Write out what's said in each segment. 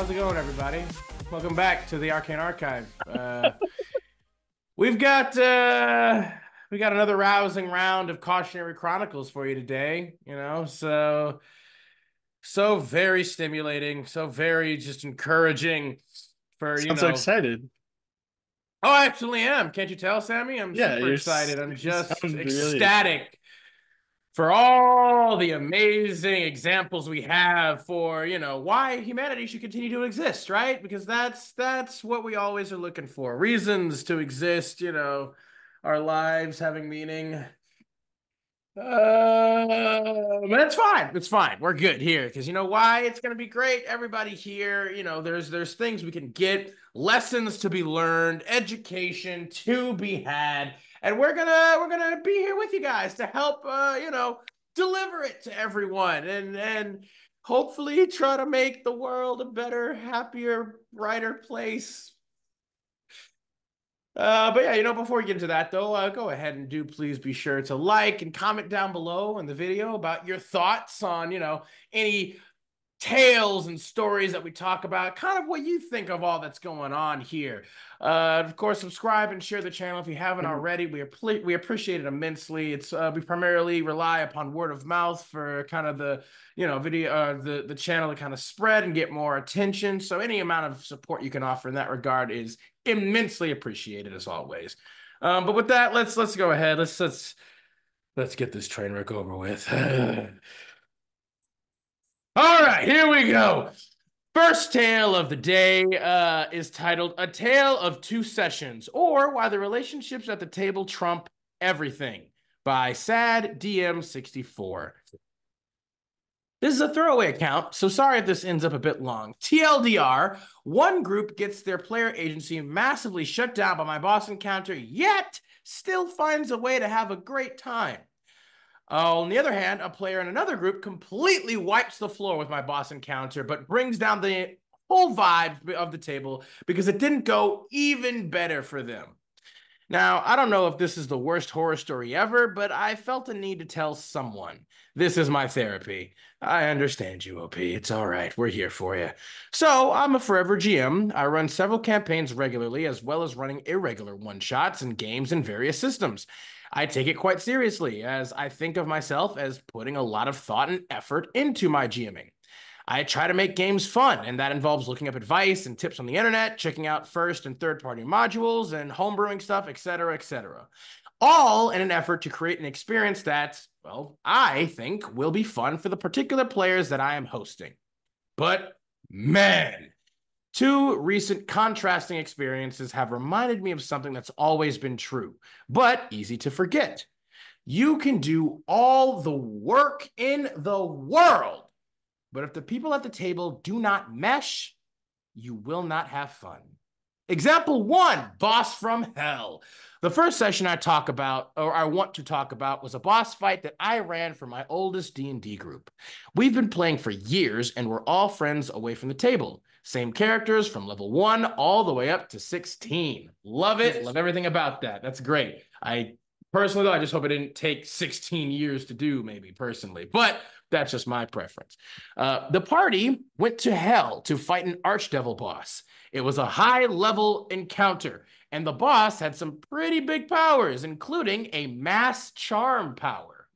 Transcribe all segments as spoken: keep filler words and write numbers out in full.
How's it going, everybody? Welcome back to the Arcane Archive. Uh, we've got uh, we got another rousing round of Cautionary Chronicles for you today. You know, so so very stimulating, so very just encouraging. For you, I'm so excited. Oh, I actually am. Can't you tell, Sammy? I'm yeah, super excited. I'm just ecstatic. Really. For all the amazing examples we have for, you know, why humanity should continue to exist, right? Because that's that's what we always are looking for. Reasons to exist, you know, our lives having meaning. Uh, that's fine. It's fine. We're good here because you know why? It's going to be great. Everybody here, you know, there's there's things we can get, lessons to be learned, education to be had. And we're gonna we're gonna be here with you guys to help uh, you know, deliver it to everyone and and hopefully try to make the world a better, happier, brighter place. Uh, but yeah, you know, before we get into that though, uh, go ahead and do please be sure to like and comment down below in the video about your thoughts on, you know, any tales and stories that we talk about, kind of what you think of all that's going on here. Uh, of course, subscribe and share the channel if you haven't already. We we appreciate it immensely. It's uh, we primarily rely upon word of mouth for kind of the you know video uh, the the channel to kind of spread and get more attention. So any amount of support you can offer in that regard is immensely appreciated as always. Um, but with that, let's let's go ahead. Let's let's let's get this train wreck over with. All right, here we go. First tale of the day uh, is titled A Tale of Two Sessions, or Why the Relationships at the Table Trump Everything by Sad D M sixty-four. This is a throwaway account, so sorry if this ends up a bit long. T L D R, one group gets their player agency massively shut down by my boss encounter, yet still finds a way to have a great time. Uh, on the other hand, a player in another group completely wipes the floor with my boss encounter, but brings down the whole vibe of the table because it didn't go even better for them. Now, I don't know if this is the worst horror story ever, but I felt a need to tell someone. This is my therapy. I understand you, O P. It's all right. We're here for you. So I'm a forever G M. I run several campaigns regularly, as well as running irregular one-shots and games in various systems. I take it quite seriously, as I think of myself as putting a lot of thought and effort into my GMing. I try to make games fun, and that involves looking up advice and tips on the internet, checking out first and third-party modules, and homebrewing stuff, et cetera, et cetera. All in an effort to create an experience that, well, I think will be fun for the particular players that I am hosting. But, man, two recent contrasting experiences have reminded me of something that's always been true, but easy to forget. You can do all the work in the world, but if the people at the table do not mesh, you will not have fun. Example one, boss from hell. The first session I talk about, or I want to talk about, was a boss fight that I ran for my oldest D and D group. We've been playing for years and we're all friends away from the table. Same characters from level one all the way up to sixteen. Love it. Love everything about that. That's great. I personally, though, I just hope it didn't take sixteen years to do, maybe, personally. But that's just my preference. Uh, the party went to hell to fight an archdevil boss. It was a high-level encounter, and the boss had some pretty big powers, including a mass charm power.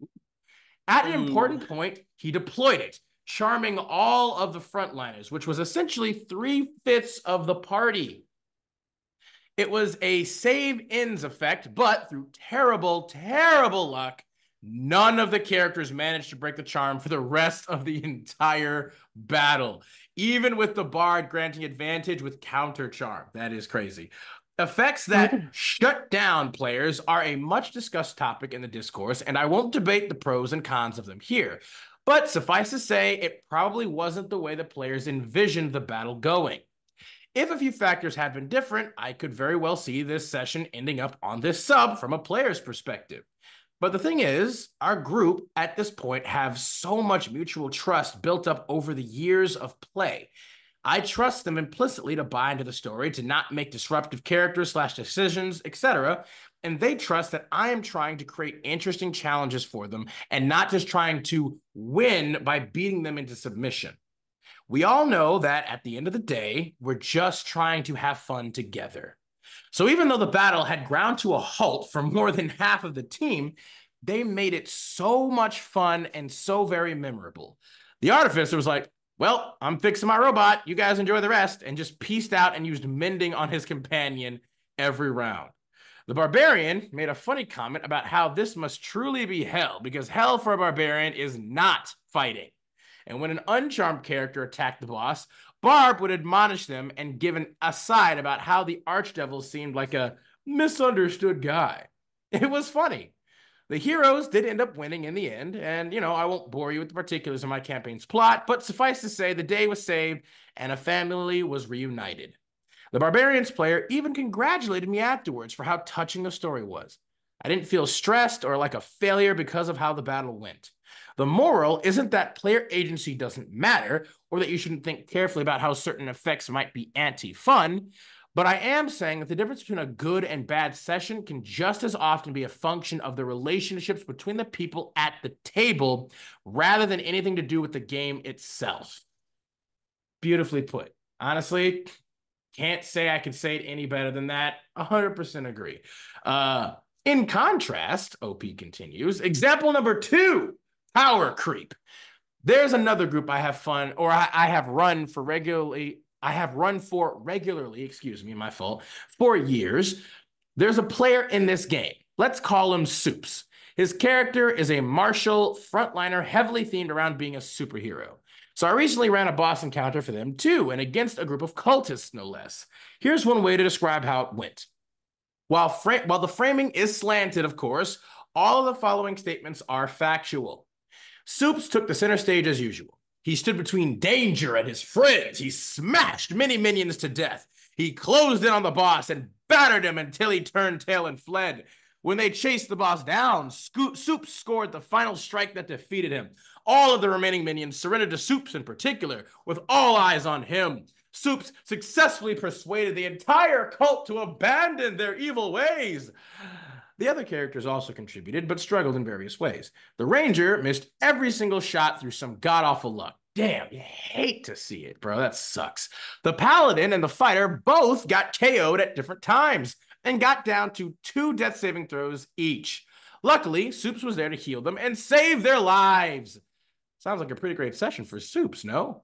At an important point, he deployed it, charming all of the frontliners, which was essentially three-fifths of the party. It was a save ends effect, but through terrible, terrible luck, none of the characters managed to break the charm for the rest of the entire battle, even with the bard granting advantage with counter charm. That is crazy. Effects that shut down players are a much discussed topic in the discourse, and I won't debate the pros and cons of them here. But suffice to say, it probably wasn't the way the players envisioned the battle going. If a few factors had been different, I could very well see this session ending up on this sub from a player's perspective. But the thing is, our group at this point have so much mutual trust built up over the years of play. I trust them implicitly to buy into the story, to not make disruptive characters slash decisions, et cetera, and they trust that I am trying to create interesting challenges for them and not just trying to win by beating them into submission. we all know that at the end of the day, we're just trying to have fun together. So even though the battle had ground to a halt for more than half of the team, they made it so much fun and so very memorable. The artificer was like, well, I'm fixing my robot. You guys enjoy the rest, and just peaced out and used mending on his companion every round. The barbarian made a funny comment about how this must truly be hell, because hell for a barbarian is not fighting. And when an uncharmed character attacked the boss, Barb would admonish them and give an aside about how the archdevil seemed like a misunderstood guy. It was funny. The heroes did end up winning in the end, and, you know, I won't bore you with the particulars of my campaign's plot, but suffice to say, the day was saved, and a family was reunited. The Barbarian's player even congratulated me afterwards for how touching the story was. I didn't feel stressed or like a failure because of how the battle went. The moral isn't that player agency doesn't matter, or that you shouldn't think carefully about how certain effects might be anti-fun, but I am saying that the difference between a good and bad session can just as often be a function of the relationships between the people at the table rather than anything to do with the game itself. Beautifully put. Honestly, can't say I could say it any better than that. one hundred percent agree. Uh, in contrast, O P continues, example number two, power creep. There's another group I have fun, or I, I have run for regularly, I have run for regularly, excuse me, my fault, for years. There's a player in this game. Let's call him Soups. His character is a martial frontliner heavily themed around being a superhero. So I recently ran a boss encounter for them too, and against a group of cultists, no less. Here's one way to describe how it went. While, fra- while the framing is slanted, of course, all of the following statements are factual. Soups took the center stage as usual. He stood between danger and his friends. He smashed many minions to death. He closed in on the boss and battered him until he turned tail and fled. When they chased the boss down, Soups scored the final strike that defeated him. All of the remaining minions surrendered to Soups in particular, with all eyes on him. Soups successfully persuaded the entire cult to abandon their evil ways. The other characters also contributed, but struggled in various ways. The Ranger missed every single shot through some god-awful luck. Damn, you hate to see it, bro. That sucks. The Paladin and the Fighter both got K O'd at different times and got down to two death-saving throws each. Luckily, Soups was there to heal them and save their lives. Sounds like a pretty great session for Soups, no?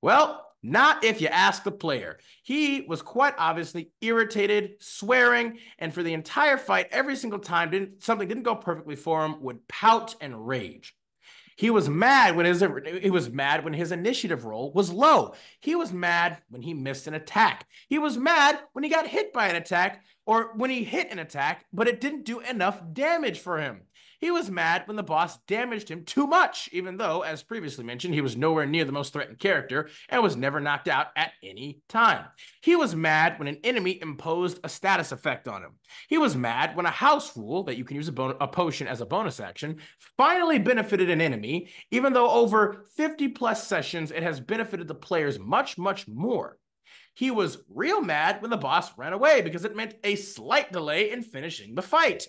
Well, not if you ask the player. He was quite obviously irritated, swearing, and for the entire fight, every single time didn't, something didn't go perfectly for him, would pout and rage. He was mad when his he was mad when his initiative roll was low. He was mad when he missed an attack. He was mad when he got hit by an attack, or when he hit an attack, but it didn't do enough damage for him. He was mad when the boss damaged him too much, even though, as previously mentioned, he was nowhere near the most threatened character and was never knocked out at any time. He was mad when an enemy imposed a status effect on him. He was mad when a house rule, that you can use a, bon- a potion as a bonus action, finally benefited an enemy, even though over fifty plus sessions it has benefited the players much, much more. He was real mad when the boss ran away because it meant a slight delay in finishing the fight.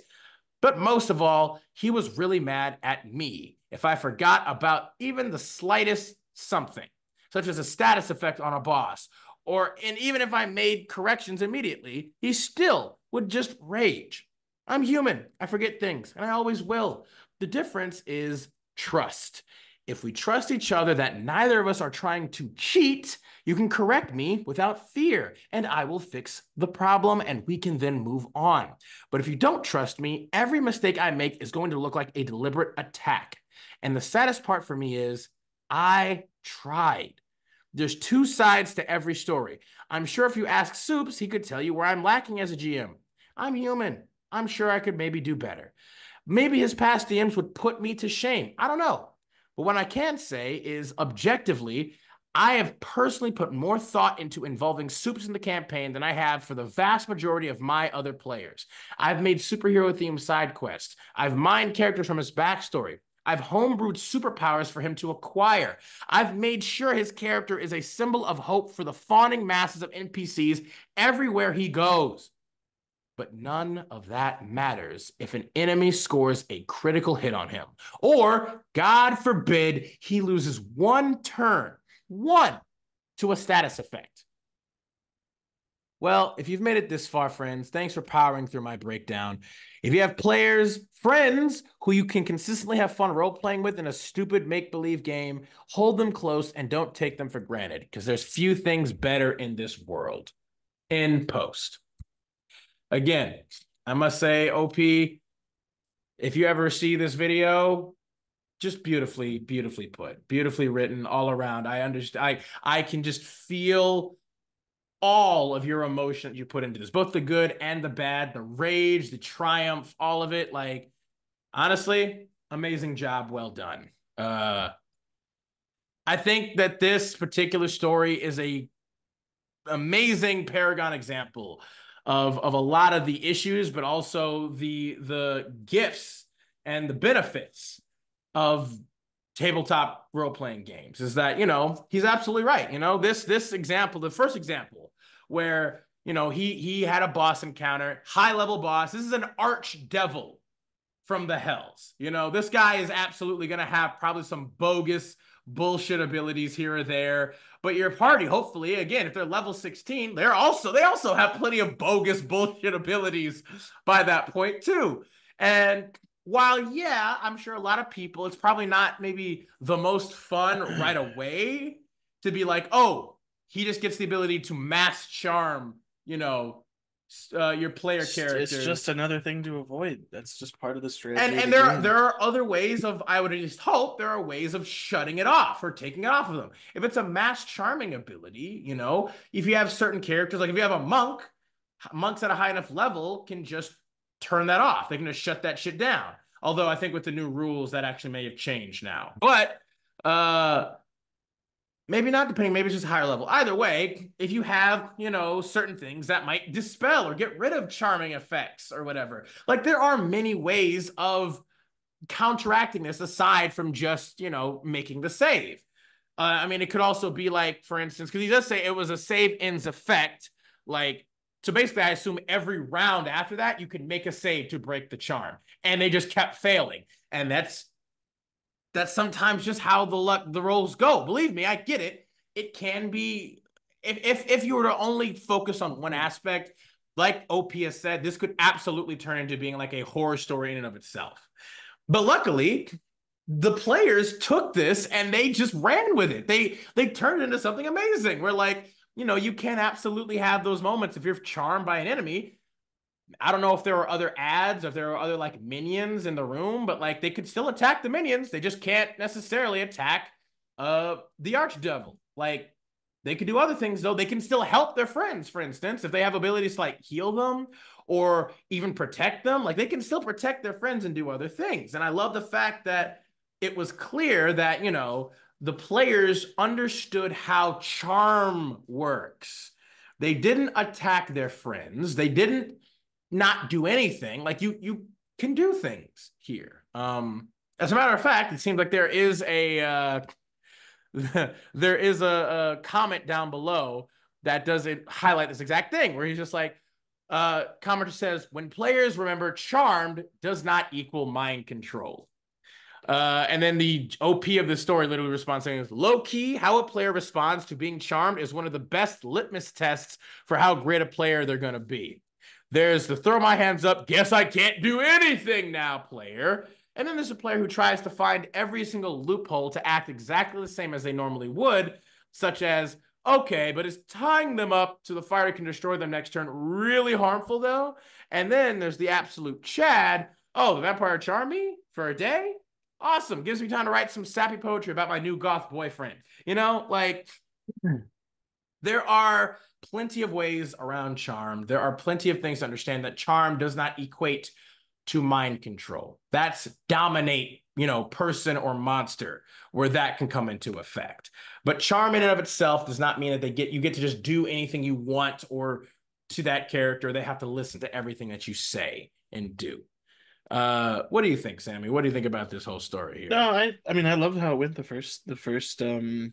But most of all, he was really mad at me if I forgot about even the slightest something, such as a status effect on a boss, or and even if I made corrections immediately, he still would just rage. I'm human. I forget things, and I always will. The difference is trust. If we trust each other that neither of us are trying to cheat, you can correct me without fear, and I will fix the problem, and we can then move on. But if you don't trust me, every mistake I make is going to look like a deliberate attack. And the saddest part for me is I tried. There's two sides to every story. I'm sure if you ask Soups, he could tell you where I'm lacking as a G M. I'm human. I'm sure I could maybe do better. Maybe his past D Ms would put me to shame. I don't know. But what I can say is, objectively, I have personally put more thought into involving Soups in the campaign than I have for the vast majority of my other players. I've made superhero-themed side quests. I've mined characters from his backstory. I've homebrewed superpowers for him to acquire. I've made sure his character is a symbol of hope for the fawning masses of N P Cs everywhere he goes. But none of that matters if an enemy scores a critical hit on him, or, God forbid, he loses one turn, one to a status effect. Well, if you've made it this far, friends, thanks for powering through my breakdown. If you have players, friends, who you can consistently have fun role-playing with in a stupid make-believe game, hold them close and don't take them for granted, because there's few things better in this world. In post. Again, I must say, O P, if you ever see this video, just beautifully, beautifully put, beautifully written all around. I understand. I, I can just feel all of your emotion that you put into this, both the good and the bad, the rage, the triumph, all of it. Like, honestly, amazing job. Well done. Uh, I think that this particular story is a amazing paragon example of, of a lot of the issues, but also the, the gifts and the benefits of tabletop role-playing games, is that, you know, he's absolutely right. You know, this, this example, the first example where, you know, he, he had a boss encounter, high level boss. This is an arch devil from the hells. You know, this guy is absolutely going to have probably some bogus bullshit abilities here or there, but your party, hopefully, again, if they're level sixteen, they're also, they also have plenty of bogus bullshit abilities by that point too. And while, yeah, I'm sure a lot of people, it's probably not maybe the most fun right away to be like, oh, he just gets the ability to mass charm, you know, uh, your player character. It's just another thing to avoid. That's just part of the strategy. And, and there, are, there are other ways of, I would at least hope, there are ways of shutting it off or taking it off of them. If it's a mass charming ability, you know, if you have certain characters, like if you have a monk, monks at a high enough level can just turn that off. They can just shut that shit down. Although I think with the new rules, that actually may have changed now. But uh, maybe not, depending. Maybe it's just higher level. Either way, if you have, you know, certain things that might dispel or get rid of charming effects or whatever. Like, there are many ways of counteracting this aside from just, you know, making the save. Uh, I mean, it could also be like, for instance, because he does say it was a save ends effect, like, so basically, I assume every round after that, you could make a save to break the charm. And they just kept failing. And that's that's sometimes just how the luck, the rolls go. Believe me, I get it. It can be, if, if, if you were to only focus on one aspect, like O P has said, this could absolutely turn into being like a horror story in and of itself. But luckily, the players took this and they just ran with it. They, they turned it into something amazing. We're like, you know, you can absolutely have those moments if you're charmed by an enemy. I don't know if there are other adds, or if there are other, like, minions in the room, but, like, they could still attack the minions. They just can't necessarily attack uh, the Archdevil. Like, they could do other things, though. They can still help their friends, for instance, if they have abilities to, like, heal them or even protect them. Like, they can still protect their friends and do other things. And I love the fact that it was clear that, you know, the players understood how charm works. They didn't attack their friends. They didn't not do anything. Like, you, you can do things here. Um, as a matter of fact, it seems like there is a uh, there is a, a comment down below that does highlight this exact thing, where he's just like, uh, commenter says, when players remember, charmed does not equal mind control. Uh, and then the O P of the story literally responds saying, low-key, how a player responds to being charmed is one of the best litmus tests for how great a player they're going to be. There's the throw my hands up, guess I can't do anything now player. And then there's a player who tries to find every single loophole to act exactly the same as they normally would, such as, okay, but is tying them up to the fire that can destroy them next turn really harmful, though? And then there's the absolute Chad. Oh, the vampire charmed me for a day? Awesome. Gives me time to write some sappy poetry about my new goth boyfriend. You know, like, there are plenty of ways around charm. There are plenty of things to understand that charm does not equate to mind control. That's dominate, you know, person or monster, where that can come into effect. But charm in and of itself does not mean that they get, you get to just do anything you want or to that character. They have to listen to everything that you say and do. Uh, what do you think, Sammy? What do you think about this whole story here? No, I, I mean, I loved how it went. The first, the first um,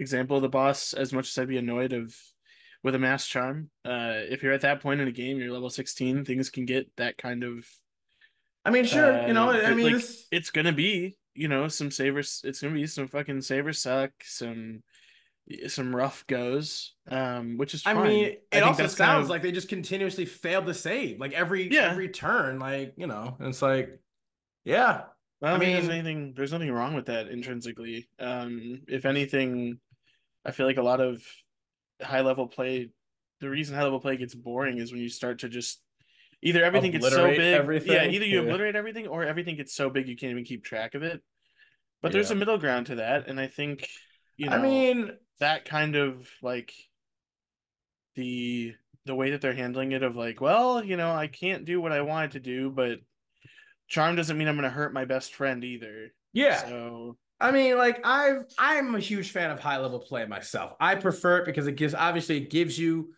example of the boss. As much as I'd be annoyed of with a mass charm, uh, if you're at that point in a game, you're level sixteen, things can get that kind of. I mean, sure, uh, you know, I mean, like, this... it's gonna be, you know, some savers. It's gonna be some fucking saver suck, some some rough goes, um, which is fine. I mean, it I also sounds kind of... like they just continuously failed to save, like every yeah. every turn, like, you know, and it's like, yeah. Well, I, I mean, mean there's anything, there's nothing wrong with that intrinsically. Um, if anything, I feel like a lot of high level play, the reason high level play gets boring is when you start to just either everything gets so big, everything. yeah, either you yeah. obliterate everything or everything gets so big you can't even keep track of it. But yeah. there's a middle ground to that, and I think, you know, I mean, that kind of like the the way that they're handling it of like, well, you know, I can't do what I wanted to do, but charm doesn't mean I'm going to hurt my best friend either. Yeah. So I mean, like, I've I'm a huge fan of high level play myself. I prefer it because it gives, obviously it gives you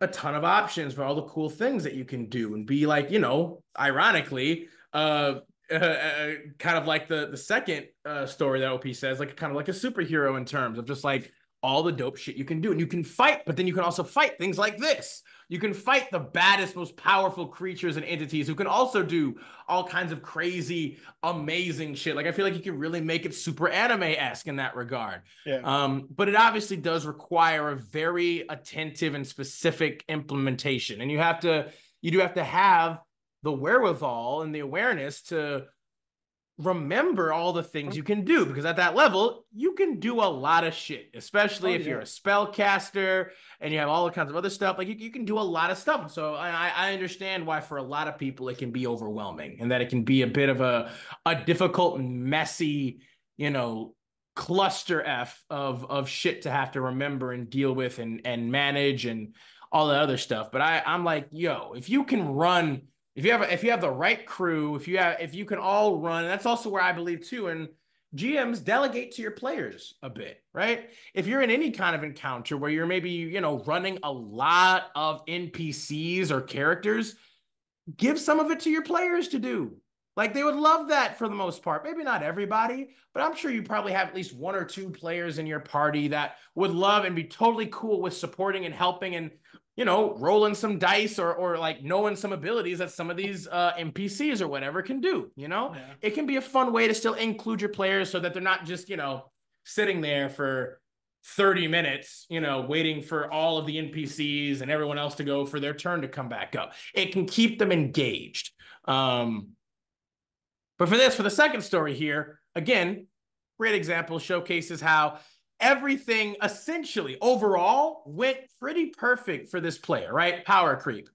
a ton of options for all the cool things that you can do and be like, you know, ironically, uh, uh, uh kind of like the the second uh, story that O P says, like kind of like a superhero in terms of just like all the dope shit you can do, and you can fight, but then you can also fight things like this. You can fight the baddest, most powerful creatures and entities who can also do all kinds of crazy, amazing shit. Like, I feel like you can really make it super anime-esque in that regard. Yeah. Um, but it obviously does require a very attentive and specific implementation. And you have to, you do have to have the wherewithal and the awareness to remember all the things you can do, because at that level, you can do a lot of shit, especially oh, if yeah. you're a spellcaster and you have all kinds of other stuff. Like, you, you can do a lot of stuff. So I, I understand why for a lot of people it can be overwhelming and that it can be a bit of a, a difficult, messy, you know, cluster F of, of shit to have to remember and deal with and, and manage and all that other stuff. But I, I'm like, yo, if you can run... If you have if you have the right crew, if you have if you can all run, and that's also where I believe too. And G Ms, delegate to your players a bit, right? If you're in any kind of encounter where you're maybe, you know, running a lot of N P Cs or characters, give some of it to your players to do. Like, they would love that for the most part. Maybe not everybody, but I'm sure you probably have at least one or two players in your party that would love and be totally cool with supporting and helping and, you know, rolling some dice or or like knowing some abilities that some of these uh, N P Cs or whatever can do, you know? Yeah. It can be a fun way to still include your players so that they're not just, you know, sitting there for thirty minutes, you know, waiting for all of the N P Cs and everyone else to go for their turn to come back up. It can keep them engaged. Um, but for this, for the second story here, again, great example showcases how everything essentially overall went pretty perfect for this player, right? Power creep.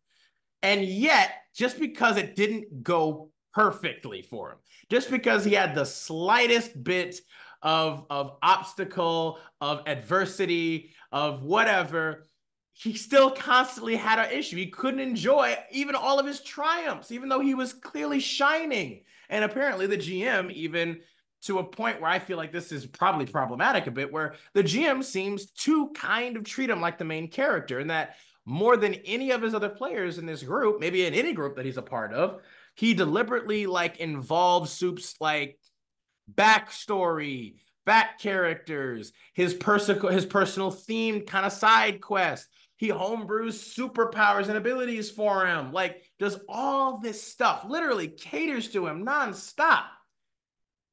And yet, just because it didn't go perfectly for him, just because he had the slightest bit of, of obstacle, of adversity, of whatever, he still constantly had an issue. He couldn't enjoy even all of his triumphs, even though he was clearly shining. And apparently the G M even... to a point where I feel like this is probably problematic a bit, where the G M seems to kind of treat him like the main character, and that more than any of his other players in this group, maybe in any group that he's a part of, he deliberately like involves Soup's like backstory, back characters, his, pers- his personal themed kind of side quest. He homebrews superpowers and abilities for him, like does all this stuff, literally caters to him nonstop.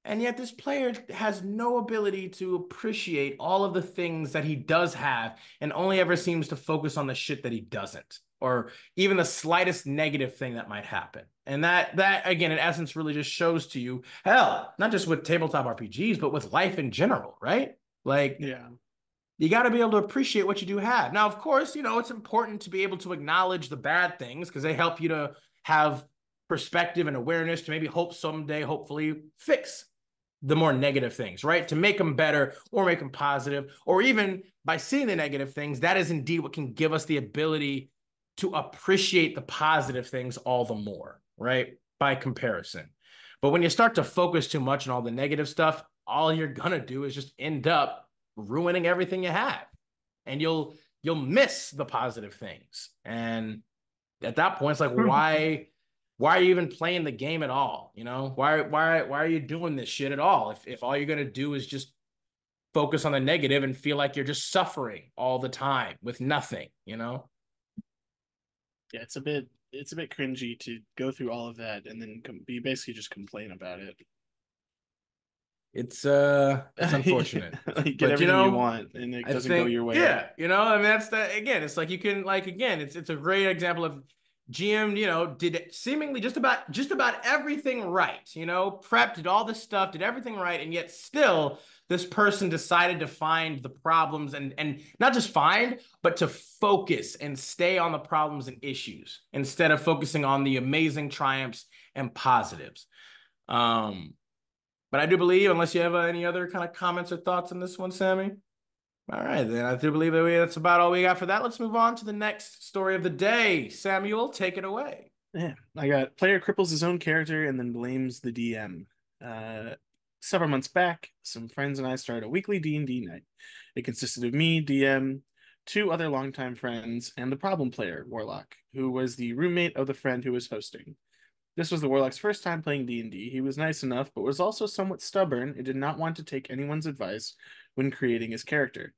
And yet this player has no ability to appreciate all of the things that he does have and only ever seems to focus on the shit that he doesn't, or even the slightest negative thing that might happen. And that, that again, in essence, really just shows to you, hell, not just with tabletop R P Gs, but with life in general, right? Like, yeah, you got to be able to appreciate what you do have. Now, of course, you know, it's important to be able to acknowledge the bad things because they help you to have perspective and awareness to maybe hope someday, hopefully, fix the more negative things, right? To make them better or make them positive, or even by seeing the negative things, that is indeed what can give us the ability to appreciate the positive things all the more, right? By comparison. But when you start to focus too much on all the negative stuff, all you're gonna do is just end up ruining everything you have. And you'll you'll miss the positive things. And at that point, it's like, why... Why are you even playing the game at all? You know, why why why are you doing this shit at all? If if all you're gonna do is just focus on the negative and feel like you're just suffering all the time with nothing, you know? Yeah, it's a bit it's a bit cringy to go through all of that and then com- you basically just complain about it. It's uh, it's unfortunate. Like, get but, everything you, know, you want, and it doesn't think, go your way. Yeah, out. You know, I mean, that's that again. It's like you can like again. It's it's a great example of G M. You know, did seemingly just about just about everything right. You know, prepped, did all this stuff, did everything right, and yet still this person decided to find the problems and and not just find, but to focus and stay on the problems and issues instead of focusing on the amazing triumphs and positives. Um. But I do believe, unless you have uh, any other kind of comments or thoughts on this one, Sammy. All right, then I do believe that we, that's about all we got for that. Let's move on to the next story of the day. Samuel, take it away. Yeah, I got player cripples his own character and then blames the D M. Uh, several months back, some friends and I started a weekly D and D night. It consisted of me, D M, two other longtime friends, and the problem player, Warlock, who was the roommate of the friend who was hosting. This was the Warlock's first time playing D and D. He was nice enough, but was also somewhat stubborn and did not want to take anyone's advice when creating his character.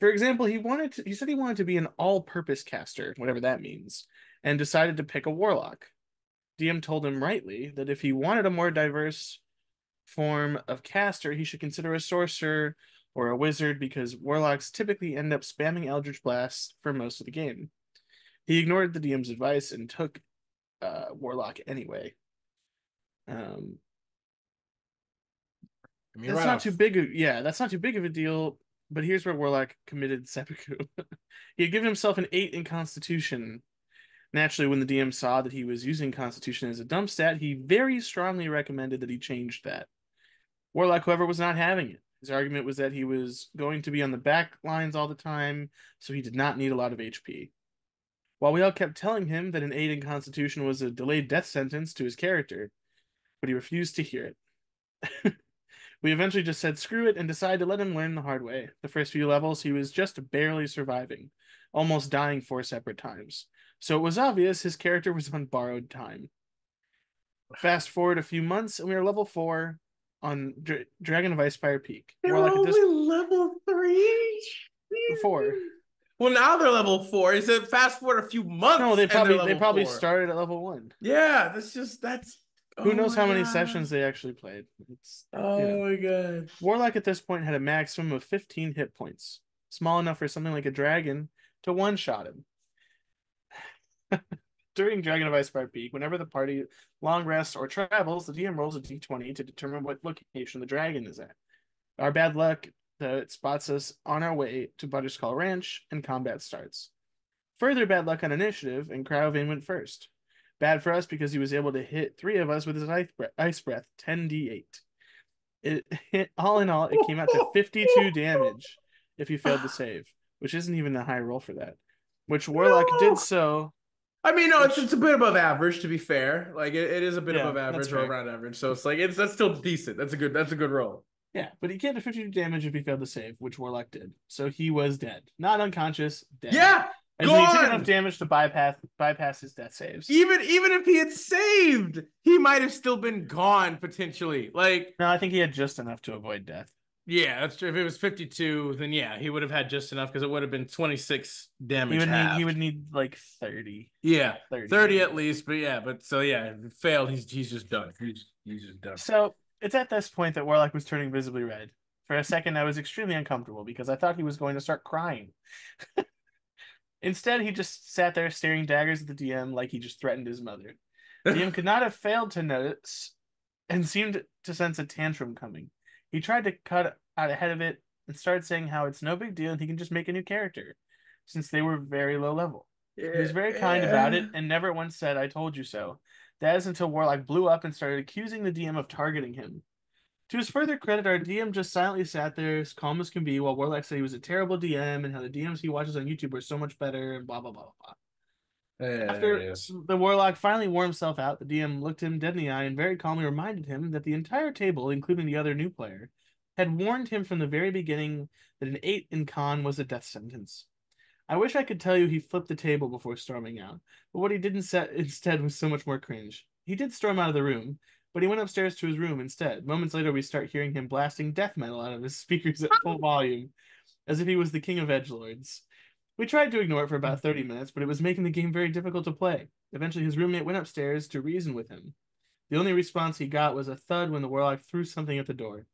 For example, he wanted to, he said he wanted to be an all-purpose caster, whatever that means, and decided to pick a Warlock. D M told him rightly that if he wanted a more diverse form of caster, he should consider a sorcerer or a wizard because Warlocks typically end up spamming Eldritch Blasts for most of the game. He ignored the D M's advice and took Uh, Warlock anyway. Um, that's right not off. too big. Of, yeah, that's not too big of a deal. But here's where Warlock committed seppuku. He had given himself an eight in Constitution. Naturally, when the D M saw that he was using Constitution as a dump stat, he very strongly recommended that he changed that. Warlock, however, was not having it. His argument was that he was going to be on the back lines all the time, so he did not need a lot of H P. While we all kept telling him that an eight in Constitution was a delayed death sentence to his character, but he refused to hear it. We eventually just said screw it and decided to let him learn the hard way. The first few levels, he was just barely surviving, almost dying four separate times. So it was obvious his character was on borrowed time. Fast forward a few months, and we were level four on Dra- Dragon of Icespire Peak. They're Warlock only this- level three? Four. Well, now they're level four. Is it fast forward a few months? No, they probably they probably four. started at level one. Yeah, that's just that's. Who oh knows how God. many sessions they actually played? It's, oh you know. my God! Warlock at this point had a maximum of fifteen hit points, small enough for something like a dragon to one-shot him. During Dragon of Icespire Peak, whenever the party long rests or travels, the D M rolls a d twenty to determine what location the dragon is at. Our bad luck. It spots us on our way to Butterskull Ranch, and combat starts. Further bad luck on initiative, and Cryovain went first. Bad for us because he was able to hit three of us with his ice breath, ice breath ten d eight. It, it, all in all, it came out to fifty-two damage if you failed to save, which isn't even a high roll for that, which Warlock no. did so. I mean, no, which, it's, it's a bit above average, to be fair. Like, it, it is a bit yeah, above average or around average, so it's like, it's that's still decent. That's a good, that's a good roll. Yeah, but he can't do fifty-two damage if he failed to save, which Warlock did. So he was dead. Not unconscious, dead. Yeah, and so he took enough damage to bypass bypass his death saves. Even even if he had saved, he might have still been gone, potentially. Like No, I think he had just enough to avoid death. Yeah, that's true. If it was fifty-two, then yeah, he would have had just enough because it would have been twenty-six damage. He would, need, he would need like thirty. Yeah, thirty, thirty at least. But yeah, but so yeah, if it failed, he's, he's just done. He's, he's just done. So... It's at this point that Warlock was turning visibly red. For a second, I was extremely uncomfortable because I thought he was going to start crying. Instead, he just sat there staring daggers at the D M like he just threatened his mother. The D M could not have failed to notice and seemed to sense a tantrum coming. He tried to cut out ahead of it and started saying how it's no big deal and he can just make a new character since they were very low level. Yeah. He was very kind about it and never once said, "I told you so." That is until Warlock blew up and started accusing the D M of targeting him. To his further credit, our D M just silently sat there as calm as can be while Warlock said he was a terrible D M and how the D Ms he watches on YouTube were so much better and blah, blah, blah, blah. Yeah, After yeah. the Warlock finally wore himself out, the D M looked him dead in the eye and very calmly reminded him that the entire table, including the other new player, had warned him from the very beginning that an eight in con was a death sentence. I wish I could tell you he flipped the table before storming out, but what he didn't set instead was so much more cringe. He did storm out of the room, but he went upstairs to his room instead. Moments later, we start hearing him blasting death metal out of his speakers at full volume, as if he was the king of edgelords. We tried to ignore it for about thirty minutes, but it was making the game very difficult to play. Eventually, his roommate went upstairs to reason with him. The only response he got was a thud when the Warlock threw something at the door.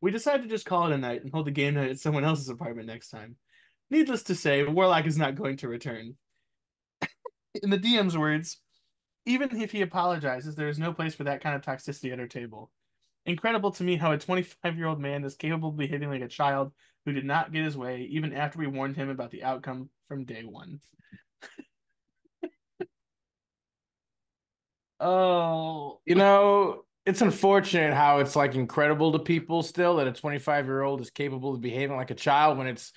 We decided to just call it a night and hold the game night at someone else's apartment next time. Needless to say, Warlock is not going to return. In the D M's words, even if he apologizes, there is no place for that kind of toxicity at our table. Incredible to me how a twenty-five-year-old man is capable of behaving like a child who did not get his way, even after we warned him about the outcome from day one. Oh, you know, it's unfortunate how it's like incredible to people still that a twenty-five-year-old is capable of behaving like a child when it's,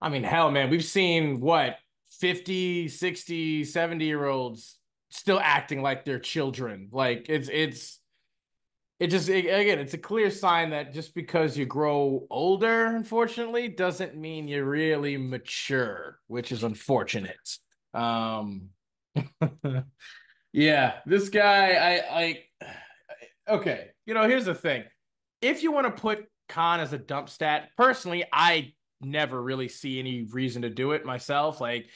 I mean, hell, man, we've seen what, fifty, sixty, seventy-year-olds still acting like they're children. Like it's, it's, it just, it, again, it's a clear sign that just because you grow older, unfortunately, doesn't mean you're really mature, which is unfortunate. Um, yeah, this guy, I, I, okay. You know, here's the thing. If you want to put Khan as a dump stat, personally, I never really see any reason to do it myself. Like,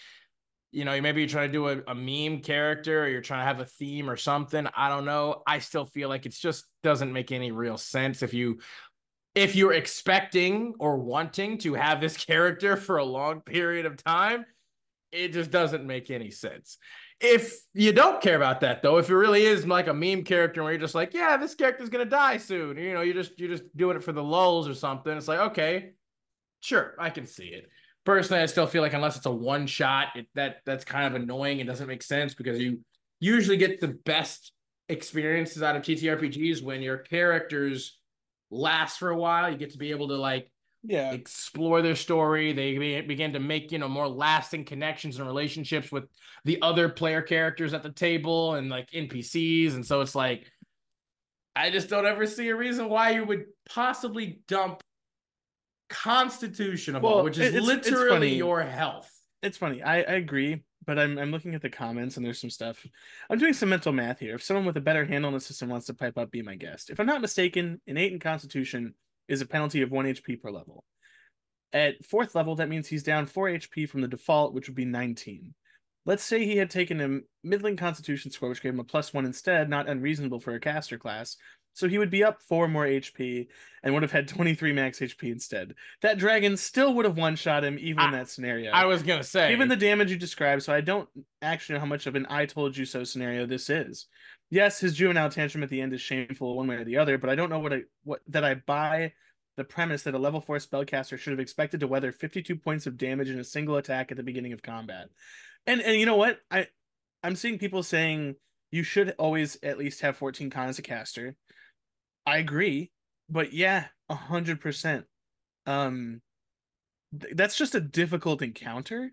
you know, maybe you're trying to do a, a meme character or you're trying to have a theme or something. I don't know. I still feel like it's just doesn't make any real sense. If you, if you're expecting or wanting to have this character for a long period of time, it just doesn't make any sense. If you don't care about that, though, if it really is like a meme character where you're just like, yeah, this character's going to die soon. You know, you're just, you're just doing it for the lulz or something. It's like, okay, sure, I can see it. Personally, I still feel like unless it's a one shot, it, that that's kind of annoying. It doesn't make sense because you usually get the best experiences out of T T R P Gs when your characters last for a while. You get to be able to like yeah. explore their story. They be, begin to make, you know, more lasting connections and relationships with the other player characters at the table and like N P Cs. And so it's like, I just don't ever see a reason why you would possibly dump Constitution of well, all, which is it's, literally it's your health. It's funny. I, I agree, but I'm I'm looking at the comments and there's some stuff. I'm doing some mental math here. If someone with a better handle on the system wants to pipe up, be my guest. If I'm not mistaken, an eight in Constitution is a penalty of one H P per level. At fourth level, that means he's down four H P from the default, which would be nineteen. Let's say he had taken a middling Constitution score, which gave him a plus one instead, not unreasonable for a caster class. So he would be up four more H P and would have had twenty-three max H P instead. That dragon still would have one-shot him even I, in that scenario. I was going to say. Even the damage you described, so I don't actually know how much of an I told you so scenario this is. Yes, his juvenile tantrum at the end is shameful one way or the other, but I don't know what I what that I buy the premise that a level four spellcaster should have expected to weather fifty-two points of damage in a single attack at the beginning of combat. And and you know what? I I'm seeing people saying you should always at least have fourteen con as a caster. I agree, but yeah, a hundred percent. Um, th that's just a difficult encounter.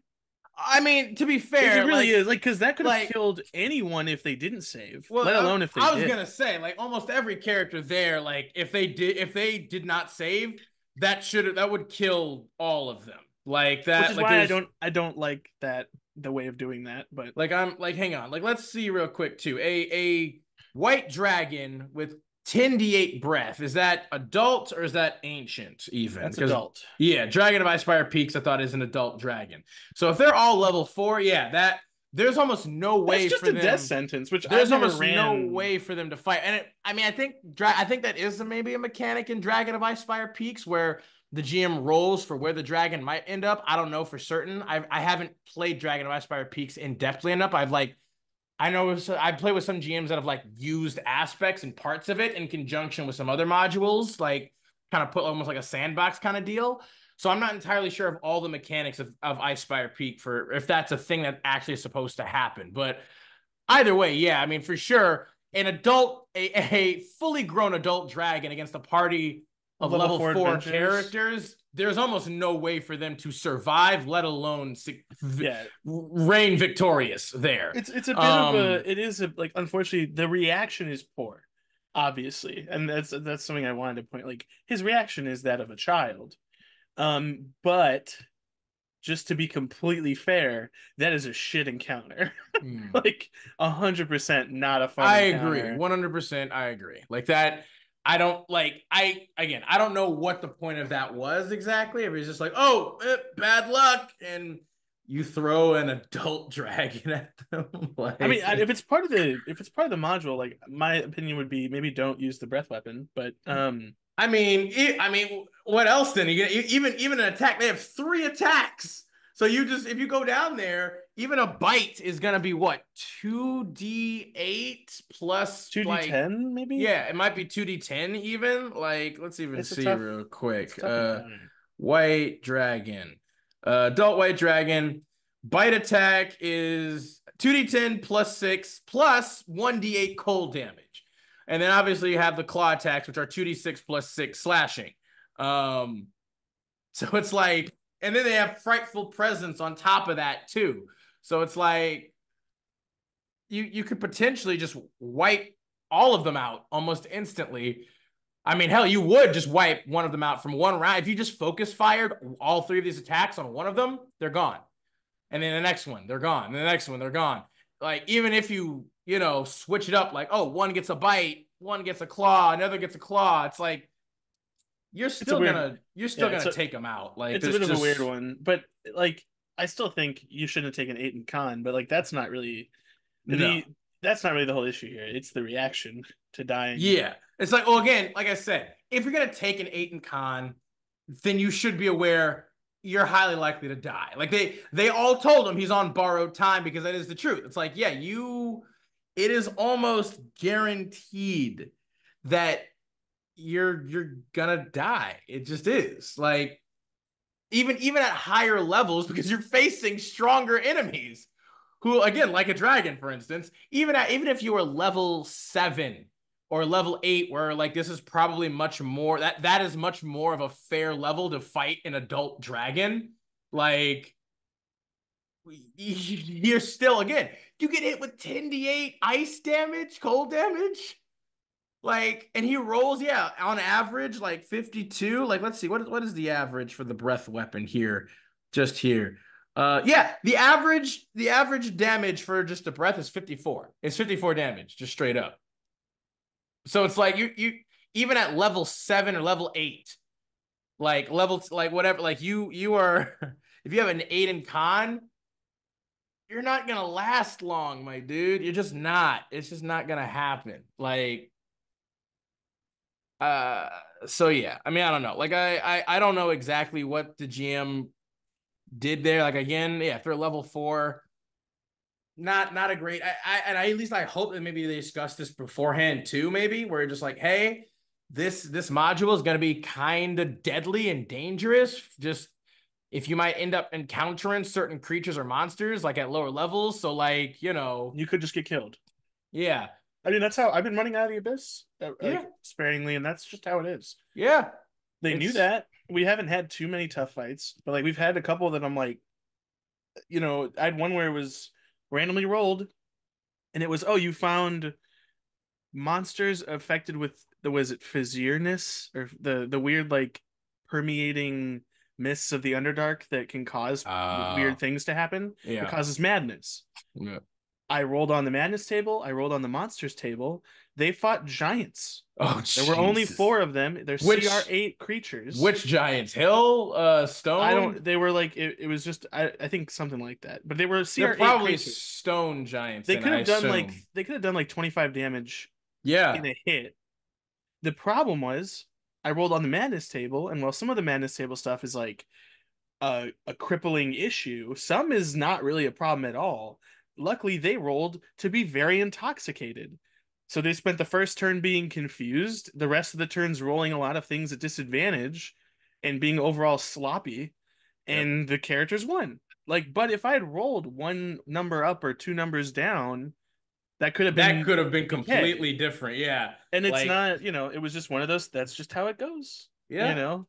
I mean, to be fair, it really like, is like because that could have like, killed anyone if they didn't save, well, let alone I, if they. I was did. gonna say like almost every character there, like if they did, if they did not save, that should that would kill all of them. Like that. Which is like, why I don't I don't like that the way of doing that. But like I'm like, hang on, like let's see real quick too. A a white dragon with ten D eight breath. Is that adult or is that ancient even? That's adult. Yeah, Dragon of Icespire Peaks, I thought, is an adult dragon. So if they're all level four, yeah, that there's almost no way That's just for a them, death sentence, which there's almost ran. no way for them to fight. And it, I mean, I think I think that is maybe a mechanic in Dragon of Icespire Peaks where the G M rolls for where the dragon might end up. I don't know for certain. I've, I haven't played Dragon of Icespire Peaks in depthly enough. I've like I know I play with some G Ms that have like used aspects and parts of it in conjunction with some other modules, like kind of put almost like a sandbox kind of deal. So I'm not entirely sure of all the mechanics of, of Icespire Peak for if that's a thing that actually is supposed to happen. But either way, yeah, I mean, for sure, an adult, a, a fully grown adult dragon against a party of level, level four, four characters, there's almost no way for them to survive, let alone yeah. reign victorious there. It's it's a bit um, of a, it is a, like, unfortunately, the reaction is poor, obviously. And that's, that's something I wanted to point, like, his reaction is that of a child. Um, but just to be completely fair, that is a shit encounter. mm. Like, one hundred percent not a fun I encounter. agree. one hundred percent I agree. Like, that... I don't like I again I don't know what the point of that was exactly. It was just like, oh, eh, bad luck, and you throw an adult dragon at them. Like, I mean, if it's part of the if it's part of the module, like, my opinion would be maybe don't use the breath weapon. But um, I mean, I mean, what else then? You even even an attack. They have three attacks. So you just, if you go down there, even a bite is gonna be what, two d eight plus two d ten, like, maybe? Yeah, it might be two d ten even. Like, let's even it's see tough, real quick. Uh, white dragon, uh, adult white dragon, bite attack is two d ten plus six plus one d eight cold damage, and then obviously you have the claw attacks, which are two d six plus six slashing. Um, so it's like. And then they have frightful presence on top of that too. So it's like you you could potentially just wipe all of them out almost instantly. I mean, hell, you would just wipe one of them out from one round. If you just focus fired all three of these attacks on one of them, they're gone. And then the next one, they're gone. And the next one, they're gone. Like, even if you, you know, switch it up, like, oh, one gets a bite, one gets a claw, another gets a claw. It's like, You're still weird, gonna you're still yeah, gonna a, take them out. Like, it's a bit just... of a weird one, but like, I still think you shouldn't have taken eight in con. But like, that's not really the, no. that's not really the whole issue here. It's the reaction to dying. Yeah, it's like, well, again, like I said, if you're gonna take an eight in con, then you should be aware you're highly likely to die. Like, they they all told him he's on borrowed time, because that is the truth. It's like, yeah, you, it is almost guaranteed that. You're you're gonna die. It just is. Like, even even at higher levels, because you're facing stronger enemies who, again, like a dragon, for instance, even at even if you were level seven or level eight, where like this is probably much more that that is much more of a fair level to fight an adult dragon. Like, you're still, again, you get hit with ten d eight ice damage, cold damage. Like, and he rolls, yeah, on average, like fifty-two. Like, let's see, what is, what is the average for the breath weapon here? Just here. Uh, yeah, the average, the average damage for just a breath is fifty-four. It's fifty-four damage, just straight up. So it's like, you, you, even at level seven or level eight, like level, like whatever, like you, you are, if you have an eight in con, you're not going to last long, my dude. You're just not, it's just not going to happen. Like, Uh, so yeah, I mean, I don't know. Like, I, I, I don't know exactly what the G M did there. Like, again, yeah, if they're level four, not, not a great, I, I, and I, at least I hope that maybe they discussed this beforehand too, maybe, where just like, hey, this, this module is going to be kind of deadly and dangerous. Just if you might end up encountering certain creatures or monsters, like at lower levels. So like, you know, you could just get killed. Yeah. I mean, that's how I've been running out of the abyss, like, yeah. sparingly, and that's just how it is. Yeah, they it's... knew that. We haven't had too many tough fights, but like, we've had a couple that I'm like, you know, I had one where it was randomly rolled, and it was, oh, you found monsters affected with the was it physierness or the the weird like permeating mists of the Underdark that can cause uh, weird things to happen. Yeah, it causes madness. Yeah. I rolled on the madness table. I rolled on the monsters table. They fought giants. Oh, there Jesus. Were only four of them. They're C R eight creatures. Which giants? Hill, uh, stone. I don't. They were like it. It was just I. I think something like that. But they were C R eight. They're probably creatures. Stone giants. They could have done assume. like they could have done like twenty-five damage. Yeah. In a hit. The problem was I rolled on the madness table, and while some of the madness table stuff is like a, a crippling issue, some is not really a problem at all. Luckily, they rolled to be very intoxicated. So they spent the first turn being confused, the rest of the turns rolling a lot of things at disadvantage and being overall sloppy, and yep. the characters won. Like, but if I had rolled one number up or two numbers down, that could have been... That could have been completely head. different, yeah. And it's like, not, you know, it was just one of those, that's just how it goes. Yeah. You know?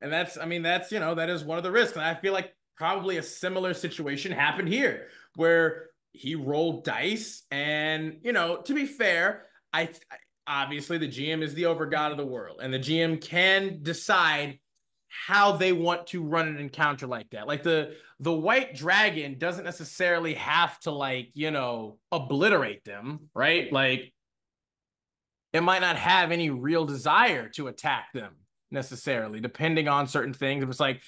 And that's, I mean, that's, you know, that is one of the risks. And I feel like probably a similar situation happened here, where... He rolled dice, and, you know, to be fair, I, I obviously the G M is the overgod of the world, and the G M can decide how they want to run an encounter like that. Like, the the white dragon doesn't necessarily have to, like, you know, obliterate them, right? Like, it might not have any real desire to attack them necessarily, depending on certain things. If it's like,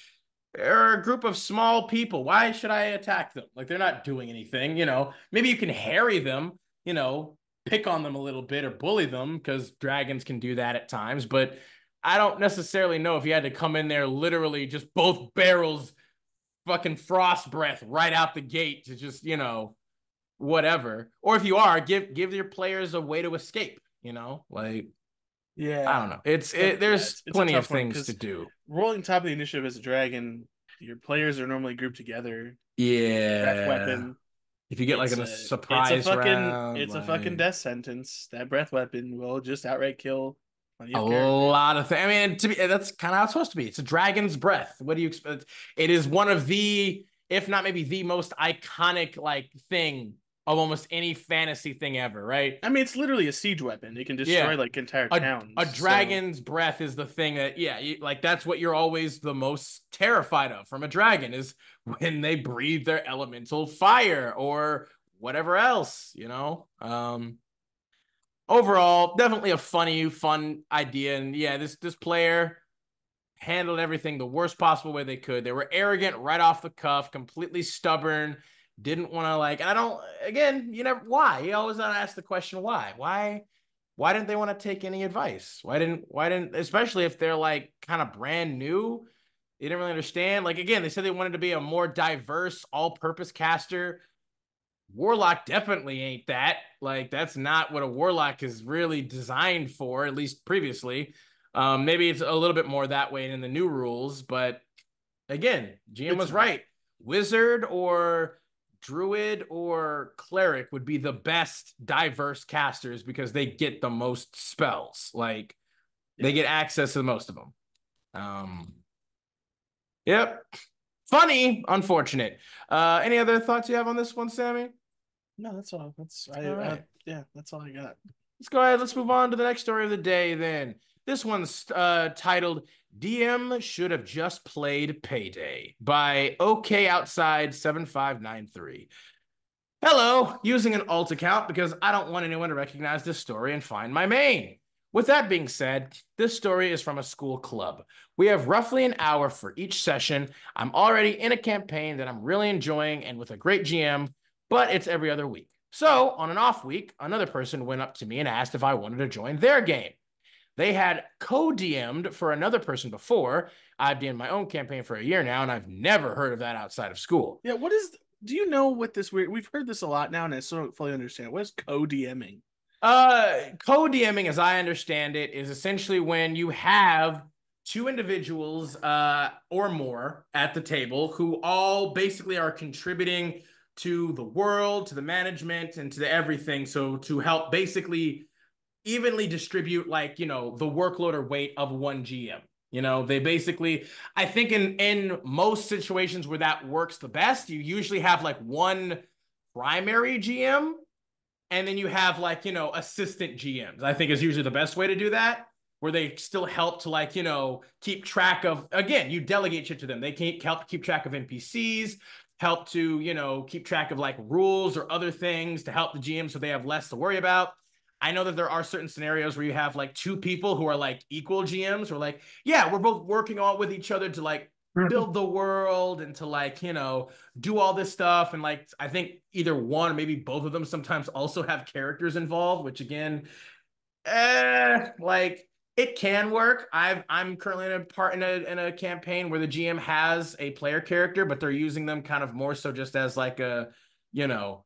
they're a group of small people. Why should I attack them? Like, they're not doing anything, you know. Maybe you can harry them, you know, pick on them a little bit or bully them, because dragons can do that at times. But I don't necessarily know if you had to come in there literally just both barrels fucking frost breath right out the gate to just, you know, whatever. Or if you are, give give your players a way to escape, you know, like, yeah, I don't know. It's it, there's it's plenty of things to do. Rolling top of the initiative as a dragon, your players are normally grouped together. Yeah, breath weapon. If you get it's like a, a surprise it's a fucking, round, it's like... a fucking death sentence. That breath weapon will just outright kill a character. Lot of things. I mean, to be that's kind of how it's supposed to be. It's a dragon's breath. What do you expect? It is one of the, if not maybe the most iconic like thing of almost any fantasy thing ever, right? I mean, it's literally a siege weapon. It can destroy yeah. like entire a, towns. A dragon's so. breath is the thing that, yeah, you, like that's what you're always the most terrified of from a dragon is when they breathe their elemental fire or whatever else, you know? Um, overall, definitely a funny, fun idea. And yeah, this this player handled everything the worst possible way they could. They were arrogant right off the cuff, completely stubborn, didn't want to like, and I don't, again, you never, why? You always gotta ask the question, why? Why, why didn't they want to take any advice? Why didn't, why didn't, especially if they're like kind of brand new, they didn't really understand. Like, again, they said they wanted to be a more diverse, all-purpose caster. Warlock definitely ain't that. Like, that's not what a warlock is really designed for, at least previously. Um, maybe it's a little bit more that way in the new rules, but again, G M was right. Wizard or Druid or Cleric would be the best diverse casters because they get the most spells. Like, yeah. they get access to the most of them. Um, yep. Funny, unfortunate. Uh, any other thoughts you have on this one, Sammy? No, that's all. That's I, all right. I, yeah, that's all I got. Let's go ahead. Let's move on to the next story of the day then. This one's uh, titled D M Should Have Just Played Payday by OK Outside seven five nine three. Hello, using an alt account because I don't want anyone to recognize this story and find my main. With that being said, this story is from a school club. We have roughly an hour for each session. I'm already in a campaign that I'm really enjoying and with a great G M, but it's every other week. So on an off week, another person went up to me and asked if I wanted to join their game. They had co-D M'd for another person before. I've D M'd my own campaign for a year now, and I've never heard of that outside of school. Yeah, what is... Do you know what this... weird? We've heard this a lot now, and I still don't fully understand. What is co-D M'ing? Uh, co-D M'ing, as I understand it, is essentially when you have two individuals uh, or more at the table who all basically are contributing to the world, to the management, and to the everything. So to help basically... evenly distribute, like, you know, the workload or weight of one G M. You know, they basically, I think in in most situations where that works the best, you usually have like one primary G M, and then you have like, you know, assistant G Ms, I think is usually the best way to do that, where they still help to like, you know, keep track of, again, you delegate shit to them. They can help keep track of N P Cs, help to, you know, keep track of like rules or other things to help the G M so they have less to worry about. I know that there are certain scenarios where you have like two people who are like equal G Ms or like, yeah, we're both working on with each other to like build the world and to like, you know, do all this stuff. And like, I think either one or maybe both of them sometimes also have characters involved, which again, eh, like it can work. I've, I'm currently in a part in a, in a campaign where the G M has a player character, but they're using them kind of more so just as like a, you know,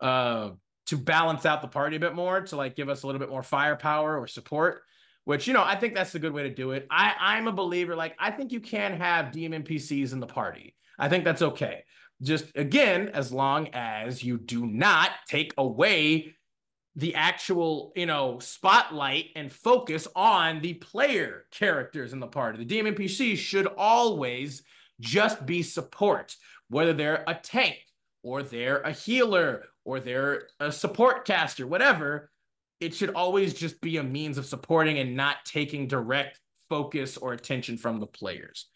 uh, to balance out the party a bit more, to like give us a little bit more firepower or support, which, you know, I think that's a good way to do it. I, I'm a believer. Like, I think you can have D M N P Cs in the party. I think that's okay. Just again, as long as you do not take away the actual, you know, spotlight and focus on the player characters in the party. The D M N P Cs should always just be support, whether they're a tank or they're a healer or they're a support caster, whatever. It should always just be a means of supporting and not taking direct focus or attention from the players.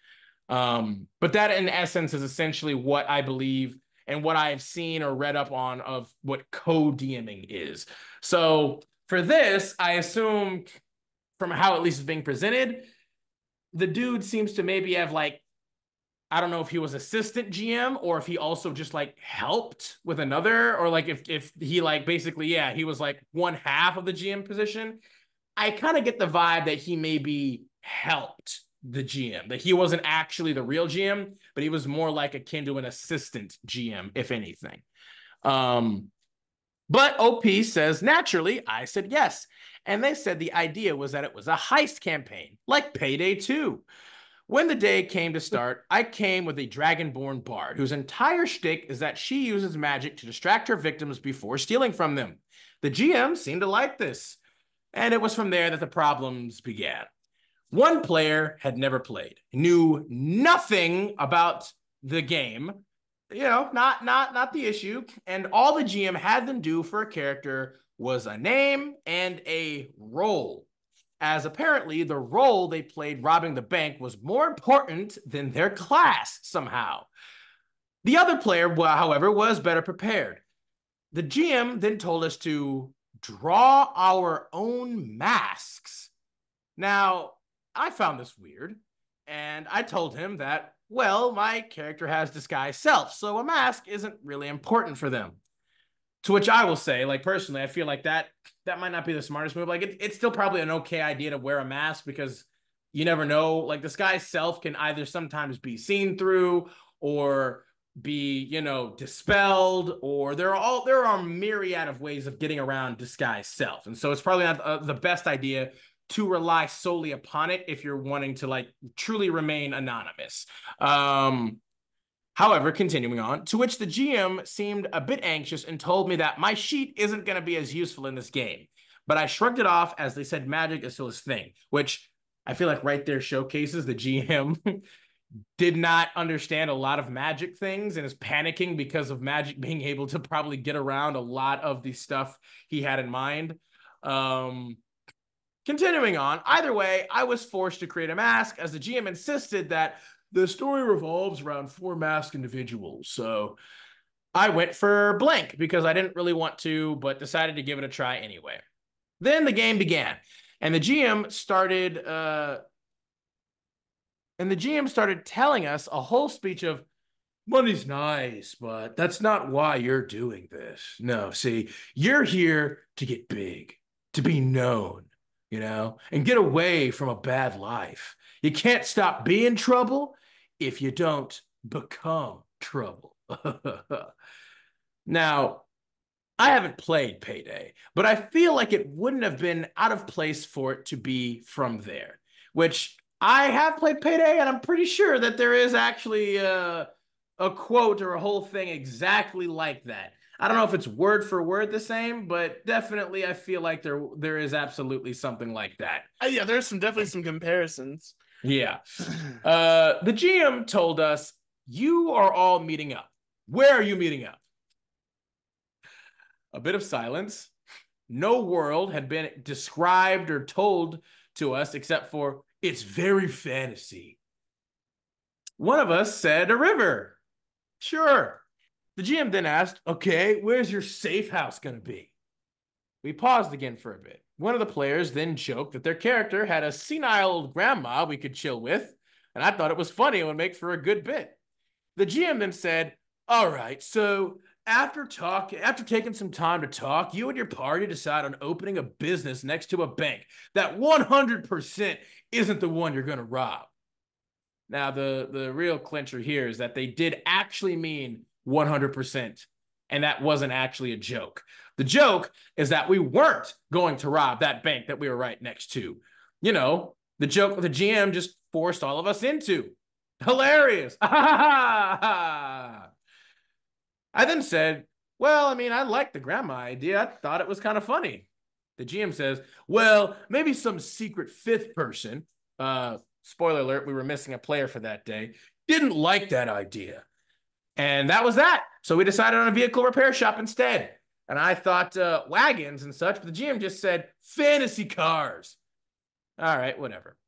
Um, but that, in essence, is essentially what I believe and what I've seen or read up on of what co-DMing is. So for this, I assume, from how at least it's being presented, the dude seems to maybe have like I don't know if he was assistant G M or if he also just like helped with another, or like if if he like basically, yeah, he was like one half of the G M position. I kind of get the vibe that he maybe helped the G M, that he wasn't actually the real G M, but he was more like akin to an assistant G M, if anything. Um, but O P says, naturally, I said yes. And they said the idea was that it was a heist campaign, like Payday two. When the day came to start, I came with a dragonborn bard whose entire shtick is that she uses magic to distract her victims before stealing from them. The G M seemed to like this, and it was from there that the problems began. One player had never played, knew nothing about the game, you know, not, not, not the issue, and all the G M had them do for a character was a name and a role, as apparently the role they played robbing the bank was more important than their class somehow. The other player, however, was better prepared. The G M then told us to draw our own masks. Now, I found this weird, and I told him that, well, my character has disguised self, so a mask isn't really important for them. To which I will say, like, personally, I feel like that that might not be the smartest move. Like, it, it's still probably an okay idea to wear a mask because you never know. Like, this guy's self can either sometimes be seen through or be, you know, dispelled, or there are all there are a myriad of ways of getting around disguised self. And so it's probably not uh, the best idea to rely solely upon it if you're wanting to, like, truly remain anonymous. Um However, continuing on, to which the G M seemed a bit anxious and told me that my sheet isn't going to be as useful in this game. But I shrugged it off as they said magic is still his thing, which I feel like right there showcases the G M did not understand a lot of magic things and is panicking because of magic being able to probably get around a lot of the stuff he had in mind. Um, continuing on, either way, I was forced to create a mask as the G M insisted that the story revolves around four masked individuals. So I went for blank because I didn't really want to, but decided to give it a try anyway. Then the game began, and the G M started, uh, and the G M started telling us a whole speech of, money's nice, but that's not why you're doing this. No, see, you're here to get big, to be known, you know, and get away from a bad life. You can't stop being trouble if you don't become trouble. Now, I haven't played Payday, but I feel like it wouldn't have been out of place for it to be from there, which I have played Payday, and I'm pretty sure that there is actually a, a quote or a whole thing exactly like that. I don't know if it's word for word the same, but definitely I feel like there there is absolutely something like that. Uh, yeah, there's some definitely some comparisons. Yeah. Uh, the G M told us, you are all meeting up. Where are you meeting up? A bit of silence. No world had been described or told to us except for, it's very fantasy. One of us said a river. Sure. The G M then asked, okay, where's your safe house going to be? We paused again for a bit. One of the players then joked that their character had a senile old grandma we could chill with, and I thought it was funny and would make for a good bit. The G M then said, all right, so after talk, after taking some time to talk, you and your party decide on opening a business next to a bank that one hundred percent isn't the one you're going to rob. Now, the, the real clincher here is that they did actually mean one hundred percent. And that wasn't actually a joke. The joke is that we weren't going to rob that bank that we were right next to. You know, the joke, the G M just forced all of us into. Hilarious. I then said, well, I mean, I liked the grandma idea. I thought it was kind of funny. The G M says, well, maybe some secret fifth person. Uh, spoiler alert, we were missing a player for that day. Didn't like that idea. And that was that. So we decided on a vehicle repair shop instead. And I thought uh, wagons and such, but the G M just said fantasy cars. All right, whatever.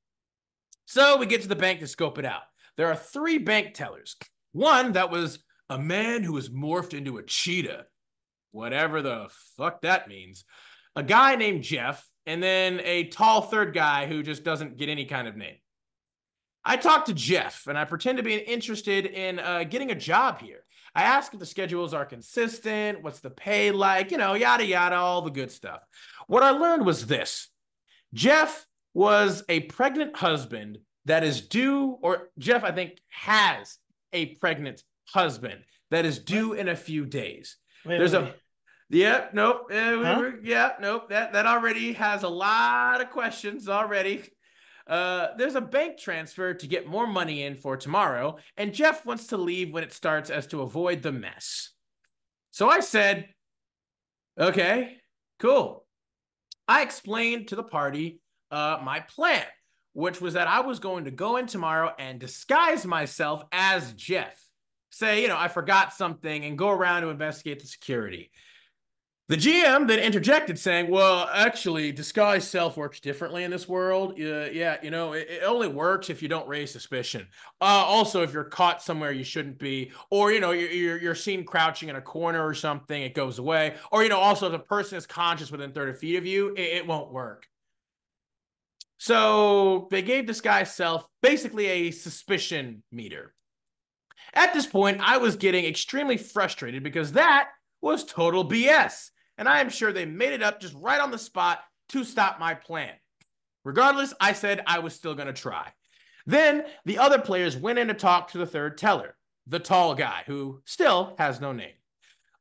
So we get to the bank to scope it out. There are three bank tellers. One that was a man who was morphed into a cheetah, whatever the fuck that means. A guy named Jeff, and then a tall third guy who just doesn't get any kind of name. I talked to Jeff, and I pretend to be interested in uh, getting a job here. I ask if the schedules are consistent, what's the pay like, you know, yada, yada, all the good stuff. What I learned was this. Jeff was a pregnant husband that is due, or Jeff, I think, has a pregnant husband that is due in a few days. Wait, There's wait, a... Wait. Yeah, nope. Uh, huh? Yeah, nope. That, that already has a lot of questions already. Uh, there's a bank transfer to get more money in for tomorrow, and Jeff wants to leave when it starts as to avoid the mess. So I said, okay, cool. I explained to the party uh, my plan, which was that I was going to go in tomorrow and disguise myself as Jeff. Say, you know, I forgot something and go around to investigate the security. The G M then interjected saying, well, actually, disguise self works differently in this world. Uh, yeah, you know, it, it only works if you don't raise suspicion. Uh, also, if you're caught somewhere you shouldn't be, or, you know, you're, you're, you're seen crouching in a corner or something, it goes away. Or, you know, also, if a person is conscious within thirty feet of you, it, it won't work. So they gave disguise self basically a suspicion meter. At this point, I was getting extremely frustrated because that was total B S. And I am sure they made it up just right on the spot to stop my plan. Regardless, I said I was still going to try. Then the other players went in to talk to the third teller, the tall guy who still has no name.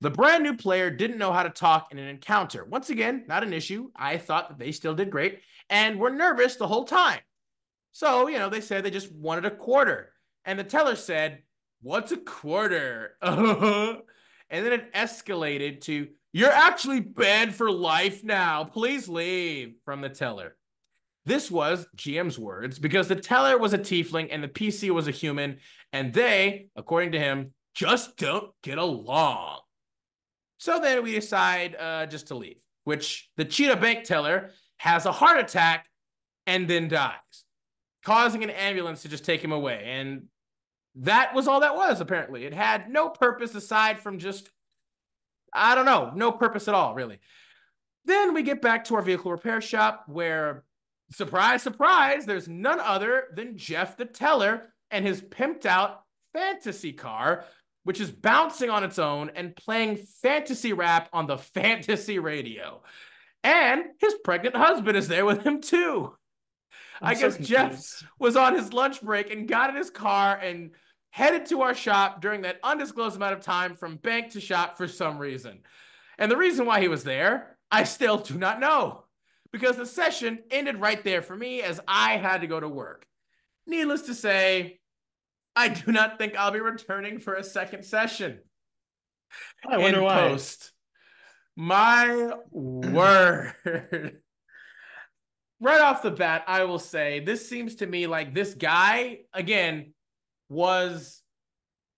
The brand new player didn't know how to talk in an encounter. Once again, not an issue. I thought that they still did great and were nervous the whole time. So, you know, they said they just wanted a quarter. And the teller said, "What's a quarter?" And then it escalated to, "You're actually banned for life now. Please leave," from the teller. This was G M's words because the teller was a tiefling and the P C was a human. And they, according to him, just don't get along. So then we decide uh, just to leave, which the Cheetah Bank teller has a heart attack and then dies, causing an ambulance to just take him away. And that was all that was, apparently. It had no purpose aside from just, I don't know, no purpose at all, really. Then we get back to our vehicle repair shop where, surprise, surprise, there's none other than Jeff the teller and his pimped-out fantasy car, which is bouncing on its own and playing fantasy rap on the fantasy radio. And his pregnant husband is there with him, too. I'm I so guess confused. Jeff was on his lunch break and got in his car and headed to our shop during that undisclosed amount of time from bank to shop for some reason. And the reason why he was there, I still do not know, because the session ended right there for me as I had to go to work. Needless to say, I do not think I'll be returning for a second session. I wonder why. Post. My word. Right off the bat, I will say this seems to me like this guy, again, was,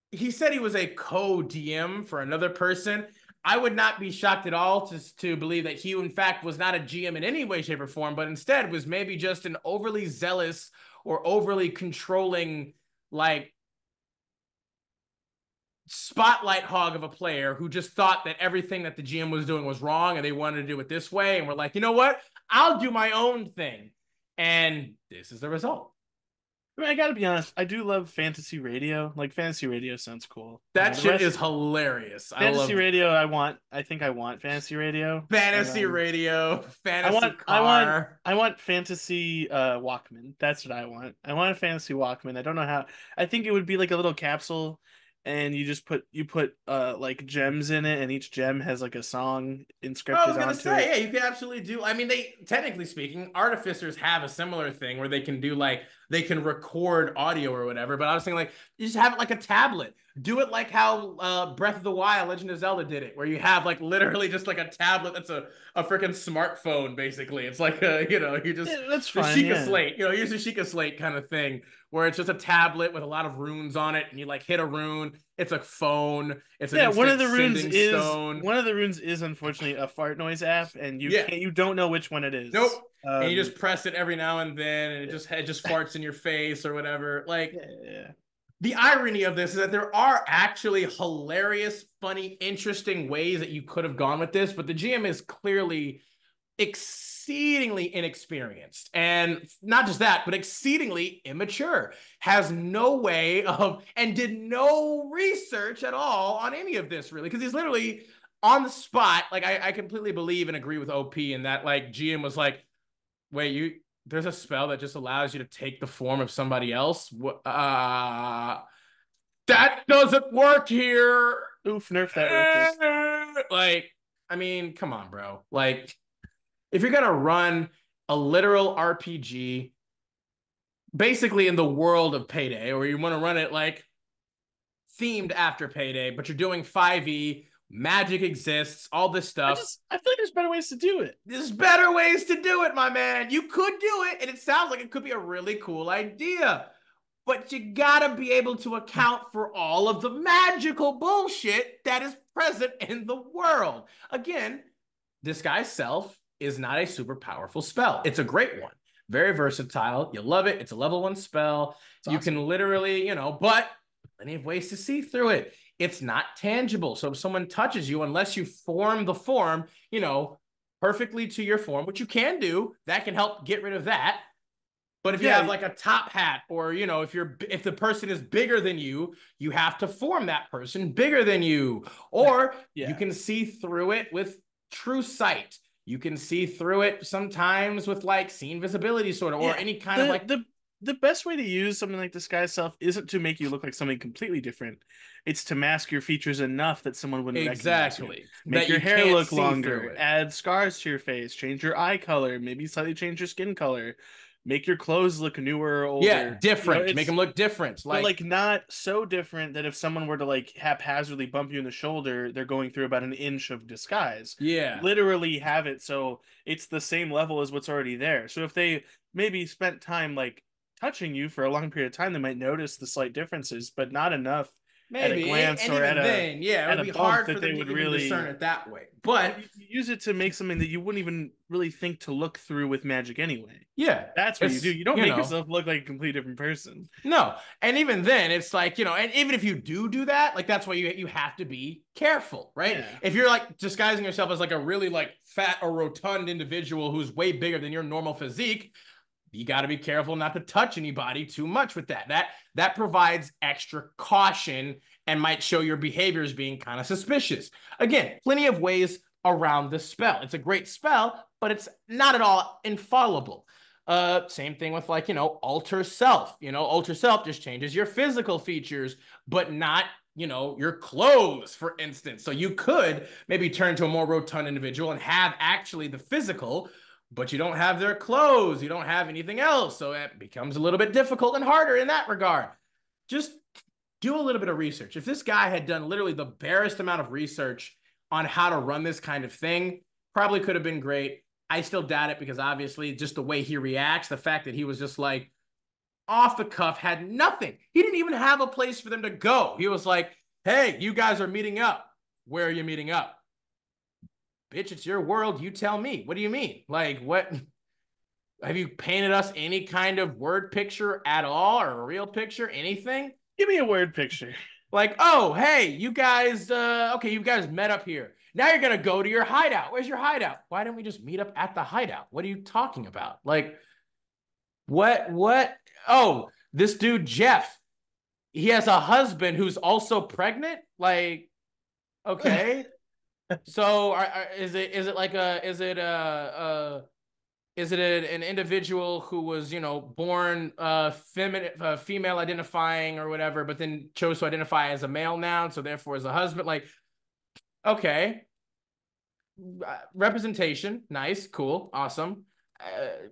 he said he was a co-D M for another person. I would not be shocked at all to, to believe that he, in fact, was not a G M in any way, shape, or form, but instead was maybe just an overly zealous or overly controlling, like, spotlight hog of a player who just thought that everything that the G M was doing was wrong and they wanted to do it this way and were like, you know what? I'll do my own thing. And this is the result. I mean, I gotta be honest. I do love fantasy radio. Like, fantasy radio sounds cool. That uh, shit rest... is hilarious. Fantasy I love... radio, I want. I think I want fantasy radio. Fantasy um, radio. Fantasy I want, car. I want, I want fantasy uh, Walkman. That's what I want. I want a fantasy Walkman. I don't know how. I think it would be like a little capsule. And you just put you put uh like gems in it, and each gem has like a song inscripted. I was gonna onto say, it. Yeah, you could absolutely do. I mean, they technically speaking, artificers have a similar thing where they can do like they can record audio or whatever. But I was thinking like you just have it like a tablet. Do it like how uh, Breath of the Wild, Legend of Zelda did it, where you have like literally just like a tablet that's a a freaking smartphone basically. It's like a, you know you just yeah, that's fine, Sheikah yeah. Slate, you know, here's a Sheikah Slate kind of thing. Where it's just a tablet with a lot of runes on it, and you like hit a rune. It's a phone. It's yeah. One of the runes is stone. one of the runes is unfortunately a fart noise app, and you yeah. can't, you don't know which one it is. Nope. Um, and you just press it every now and then, and it yeah. just it just farts in your face or whatever. Like yeah. the irony of this is that there are actually hilarious, funny, interesting ways that you could have gone with this, but the G M is clearly exceedingly inexperienced, and not just that, but exceedingly immature, has no way of, and did no research at all on any of this, really, because he's literally on the spot. Like, I, I completely believe and agree with O P in that, like, G M was like, wait, you, there's a spell that just allows you to take the form of somebody else? Uh, that doesn't work here. Oof, nerf that. Like, I mean, come on, bro. Like, if you're going to run a literal R P G, basically in the world of Payday, or you want to run it like themed after Payday, but you're doing five E, magic exists, all this stuff. I, just, I feel like there's better ways to do it. There's better ways to do it, my man. You could do it, and it sounds like it could be a really cool idea. But you gotta be able to account for all of the magical bullshit that is present in the world. Again, disguise self is not a super powerful spell. It's a great one. Very versatile. You love it. It's a level one spell. It's you awesome. Can literally, you know, but plenty of ways to see through it. It's not tangible. So if someone touches you, unless you form the form, you know, perfectly to your form, which you can do, that can help get rid of that. But if yeah, you have like a top hat, or, you know, if you're, if the person is bigger than you, you have to form that person bigger than you, or yeah. you can see through it with true sight. You can see through it sometimes with like scene visibility sort of, yeah. or any kind the, of like the, the best way to use something like disguise self isn't to make you look like something completely different. It's to mask your features enough that someone wouldn't exactly. recognize you. Make that your you hair look longer, add scars to your face, change your eye color, maybe slightly change your skin color, make your clothes look newer or older. Yeah, different. You know, make them look different. Like, but like not so different that if someone were to like haphazardly bump you in the shoulder, they're going through about an inch of disguise. Yeah. Literally have it so it's the same level as what's already there. So if they maybe spent time like touching you for a long period of time, they might notice the slight differences, but not enough maybe at a glance and, and or at then, a yeah, it would be hard for them to really discern it that way. But you use it to make something that you wouldn't even really think to look through with magic anyway. Yeah, that's what you do. You don't you make know, yourself look like a completely different person. No, and even then, it's like, you know, and even if you do do that, like that's why you you have to be careful, right? Yeah. If you're like disguising yourself as like a really like fat or rotund individual who's way bigger than your normal physique, you got to be careful not to touch anybody too much with that. That that provides extra caution and might show your behaviors being kind of suspicious. Again, plenty of ways around the spell. It's a great spell, but it's not at all infallible. Uh, same thing with like, you know, alter self. You know, alter self just changes your physical features, but not, you know, your clothes, for instance. So you could maybe turn into a more rotund individual and have actually the physical, but you don't have their clothes, you don't have anything else, so it becomes a little bit difficult and harder in that regard. Just do a little bit of research. If this guy had done literally the barest amount of research on how to run this kind of thing, probably could have been great. I still doubt it because obviously just the way he reacts, the fact that he was just like off the cuff, had nothing. He didn't even have a place for them to go. He was like, hey, you guys are meeting up. Where are you meeting up? Bitch, it's your world. You tell me. What do you mean? Like, what? Have you painted us any kind of word picture at all, or a real picture? Anything? Give me a word picture. Like, oh, hey, you guys, uh, okay, you guys met up here. Now you're going to go to your hideout. Where's your hideout? Why don't we just meet up at the hideout? What are you talking about? Like, what, what? Oh, this dude, Jeff, he has a husband who's also pregnant? Like, okay. So are, are, is it is it like a is it a, a is it a, an individual who was, you know, born uh, feminine, uh, female identifying or whatever, but then chose to identify as a male noun, so therefore as a husband? Like, okay, uh, representation, nice, cool, awesome. Uh,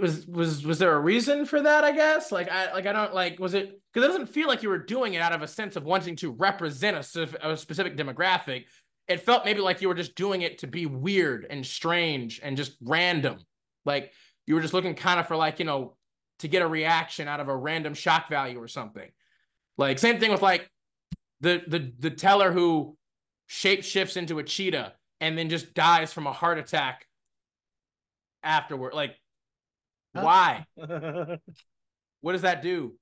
was was was there a reason for that? I guess like I like I don't like was it because it doesn't feel like you were doing it out of a sense of wanting to represent a, a specific demographic. It felt maybe like you were just doing it to be weird and strange and just random. Like you were just looking kind of for like, you know, to get a reaction out of a random shock value or something. Like same thing with like the the the teller who shape shifts into a cheetah and then just dies from a heart attack afterward. Like, why? What does that do?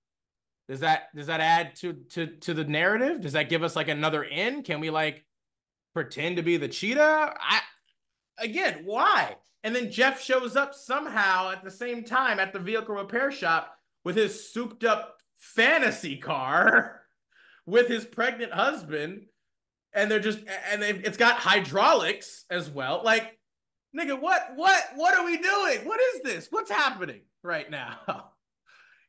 Does that does that add to to to the narrative? Does that give us like another end? Can we like pretend to be the cheetah? I Again, why? And then Jeff shows up somehow at the same time at the vehicle repair shop with his souped up fantasy car with his pregnant husband. And they're just, and it's got hydraulics as well. Like, nigga, what, what, what are we doing? What is this? What's happening right now?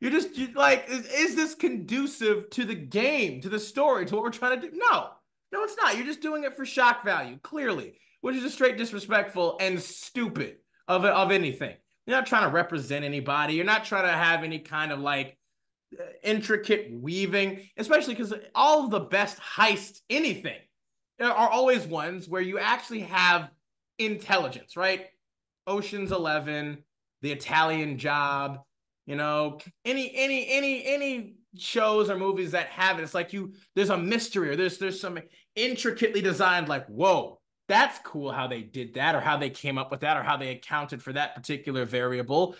You're just you're like, is, is this conducive to the game, to the story, to what we're trying to do? No, no, it's not. You're just doing it for shock value, clearly, which is just straight disrespectful and stupid of, of anything. You're not trying to represent anybody. You're not trying to have any kind of like intricate weaving, especially because all of the best heists, anything, are always ones where you actually have intelligence, right? Ocean's Eleven, The Italian Job, you know, any, any, any, any shows or movies that have it. It's like you, there's a mystery or there's, there's some intricately designed, like, whoa, that's cool how they did that or how they came up with that or how they accounted for that particular variable.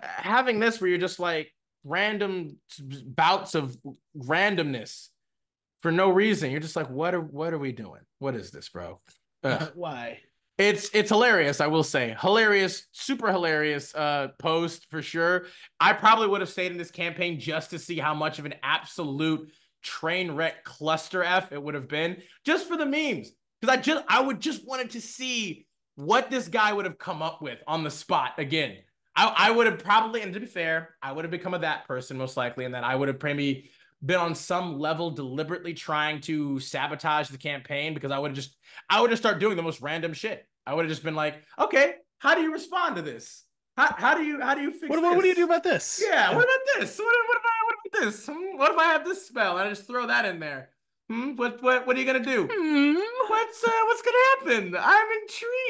Having this where you're just like random bouts of randomness for no reason. You're just like, what are, what are we doing? What is this, bro? Ugh. Why? It's it's hilarious, I will say. Hilarious, super hilarious uh, post for sure. I probably would have stayed in this campaign just to see how much of an absolute train wreck cluster F it would have been, just for the memes. Because I just I would just wanted to see what this guy would have come up with on the spot again. I, I would have probably, and to be fair, I would have become a that person most likely, and then I would have maybe been on some level deliberately trying to sabotage the campaign because I would have just, I would have started doing the most random shit. I would have just been like, okay, how do you respond to this? How, how do you, how do you fix what, this? What do you do about this? Yeah, what about this? What, what, if I, what about this? What if I have this spell? And I just throw that in there. Hmm? What, what, what are you going to do? Hmm? What's, uh, what's going to happen? I'm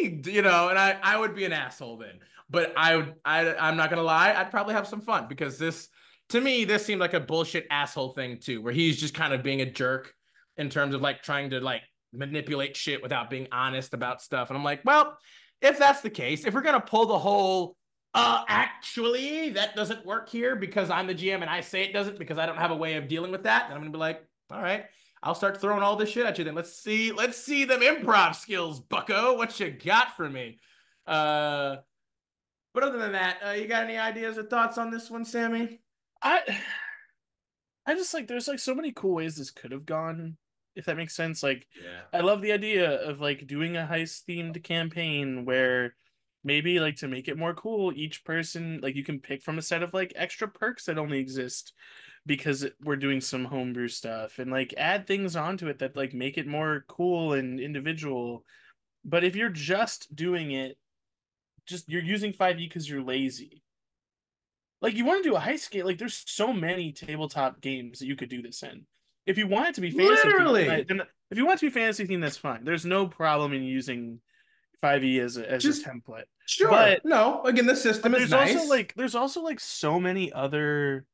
intrigued, you know, and I, I would be an asshole then. But I, I, I'm not going to lie, I'd probably have some fun because this, to me, this seemed like a bullshit asshole thing too, where he's just kind of being a jerk in terms of like trying to like manipulate shit without being honest about stuff. And I'm like, well, if that's the case, if we're going to pull the whole, uh, actually, that doesn't work here because I'm the G M and I say it doesn't because I don't have a way of dealing with that. And I'm going to be like, all right, I'll start throwing all this shit at you then. Let's see, let's see them improv skills, bucko. What you got for me? Uh, but other than that, uh, you got any ideas or thoughts on this one, Sammy? I I just like there's like so many cool ways this could have gone, if that makes sense. Like, yeah. I love the idea of like doing a heist themed campaign where maybe like to make it more cool, each person like you can pick from a set of like extra perks that only exist because we're doing some homebrew stuff and like add things onto it that like make it more cool and individual. But if you're just doing it, just you're using five E because you're lazy. Like, you want to do a heist game. Like, there's so many tabletop games that you could do this in. If you want it to be fantasy literally. Theme, then if you want it to be fantasy theme, that's fine. There's no problem in using five E as a, as Just, a template. Sure. But, no, again, the system is there's nice. Also, like, there's also, like, so many other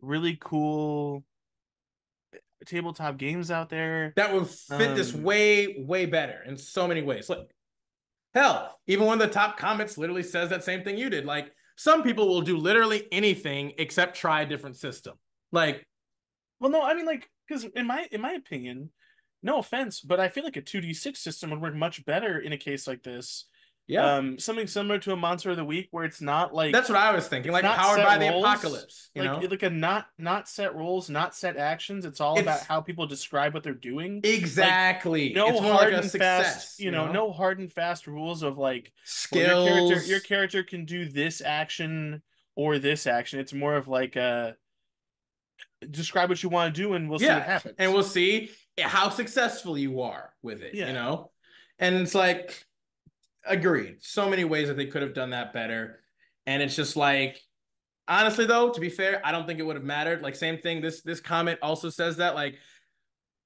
really cool tabletop games out there. That would fit um, this way, way better in so many ways. Like, hell, even one of the top comments literally says that same thing you did. Like, some people will do literally anything except try a different system. Like, well, no, I mean, like, because in my in my opinion, no offense, but I feel like a two D six system would work much better in a case like this. Yeah, um, something similar to a Monster of the Week, where it's not like that's what I was thinking, like powered by the apocalypse, you know, like a not not set rules, not set actions. It's all about how people describe what they're doing. Exactly. No hard and fast, you know, no hard and fast rules of like skills. Your character, your character can do this action or this action. It's more of like a describe what you want to do, and we'll see what happens, and we'll see how successful you are with it. You know, and it's like. Agreed. So many ways that they could have done that better. And it's just like, honestly, though, to be fair, I don't think it would have mattered. Like, same thing. This this comment also says that, like,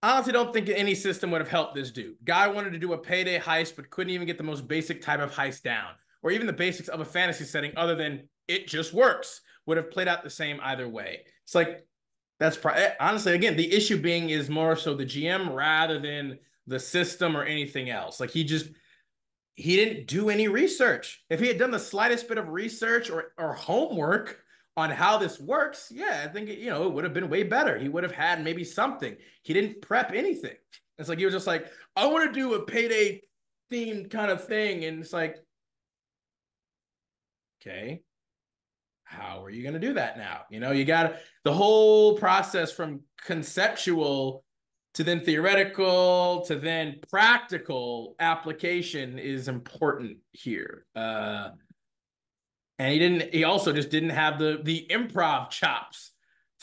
I honestly don't think any system would have helped this dude. Guy wanted to do a payday heist, but couldn't even get the most basic type of heist down, or even the basics of a fantasy setting other than it just works, would have played out the same either way. It's like, that's probably, honestly, again, the issue being is more so the G M rather than the system or anything else. Like, he just... He didn't do any research. If he had done the slightest bit of research or, or homework on how this works, yeah, I think, it, you know, it would have been way better. He would have had maybe something. He didn't prep anything. It's like, he was just like, I want to do a payday themed kind of thing. And it's like, okay, how are you going to do that now? You know, you got the whole process from conceptual to then theoretical to then practical application is important here. Uh, and he didn't, he also just didn't have the, the improv chops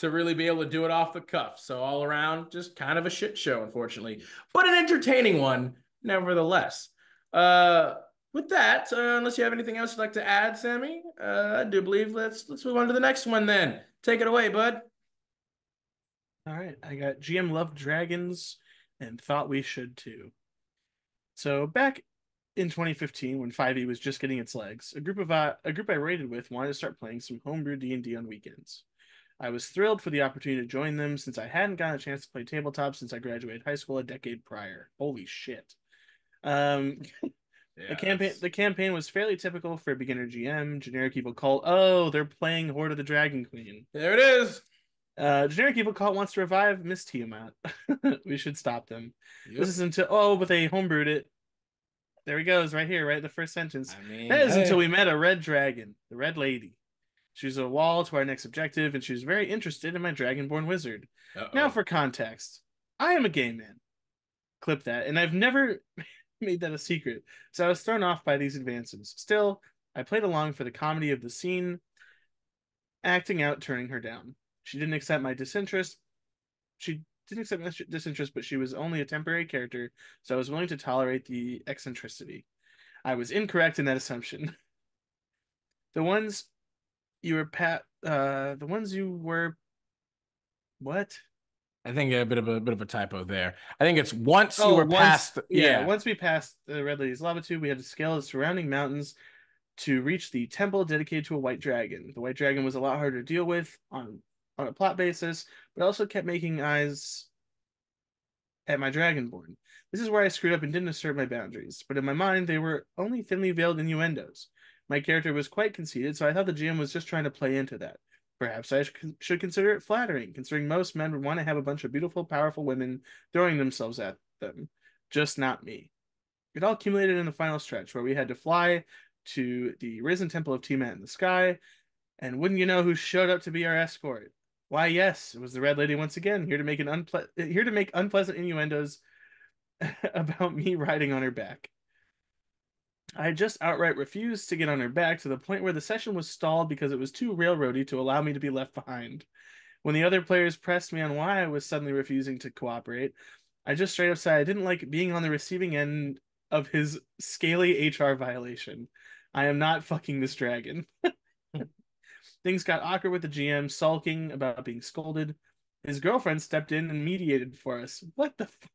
to really be able to do it off the cuff. So all around, just kind of a shit show, unfortunately, but an entertaining one nevertheless. Uh, With that, uh, unless you have anything else you'd like to add, Sammy, uh, I do believe let's let's move on to the next one then. Take it away, bud. All right, I got G M loved dragons and thought we should too. So back in twenty fifteen, when five E was just getting its legs, a group of uh, a group I raided with wanted to start playing some homebrew D and D on weekends. I was thrilled for the opportunity to join them since I hadn't gotten a chance to play tabletop since I graduated high school a decade prior. Holy shit. Um... Yeah, the campaign that's... the campaign was fairly typical for a beginner G M. Generic evil cult. Oh, they're playing Horde of the Dragon Queen. There it is. Uh, generic evil cult wants to revive Miss Tiamat. We should stop them. Yep. This is until oh, but they homebrewed it. There he goes, right here, right the first sentence. I mean, that is hey. until we met a red dragon, the red lady. She's a wall to our next objective, and she's very interested in my dragonborn wizard. Uh-oh. Now for context, I am a gay man. Clip that, and I've never. made that a secret, so I was thrown off by these advances. Still, I played along for the comedy of the scene, acting out, turning her down. She didn't accept my disinterest. She didn't accept my disinterest, but she was only a temporary character, so I was willing to tolerate the eccentricity. I was incorrect in that assumption. The ones you were pat, uh, the ones you were, what? I think a bit of a bit of a typo there. I think it's once oh, you were once, past. Yeah. yeah, once we passed the Red Lady's lava tube, we had to scale the surrounding mountains to reach the temple dedicated to a white dragon. The white dragon was a lot harder to deal with on on a plot basis, but also kept making eyes at my dragonborn. This is where I screwed up and didn't assert my boundaries. But in my mind, they were only thinly veiled innuendos. My character was quite conceited, so I thought the G M was just trying to play into that. Perhaps I should consider it flattering, considering most men would want to have a bunch of beautiful, powerful women throwing themselves at them. Just not me. It all accumulated in the final stretch, where we had to fly to the risen temple of Tiamat in the sky, and wouldn't you know who showed up to be our escort? Why, yes, it was the Red Lady once again, here to make an unple- here to make unpleasant innuendos about me riding on her back. I just outright refused to get on her back to the point where the session was stalled because it was too railroady to allow me to be left behind. When the other players pressed me on why I was suddenly refusing to cooperate, I just straight up said I didn't like being on the receiving end of his scaly H R violation. I am not fucking this dragon. Things got awkward with the G M sulking about being scolded. His girlfriend stepped in and mediated for us. What the fuck?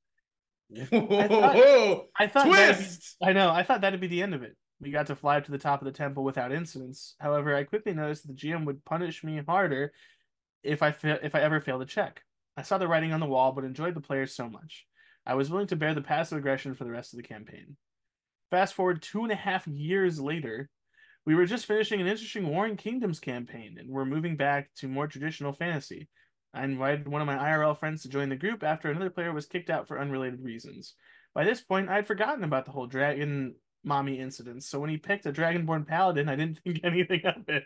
I thought, Whoa, I thought twist! Be, I know, I thought that'd be the end of it. We got to fly up to the top of the temple without incidents. However, I quickly noticed that the G M would punish me harder if I fa- if I ever failed to check. I saw the writing on the wall, but enjoyed the players so much. I was willing to bear the passive aggression for the rest of the campaign. Fast forward two and a half years later, we were just finishing an interesting Warring Kingdoms campaign, and we're moving back to more traditional fantasy. I invited one of my I R L friends to join the group after another player was kicked out for unrelated reasons. By this point, I'd forgotten about the whole dragon mommy incident, so when he picked a dragonborn paladin, I didn't think anything of it.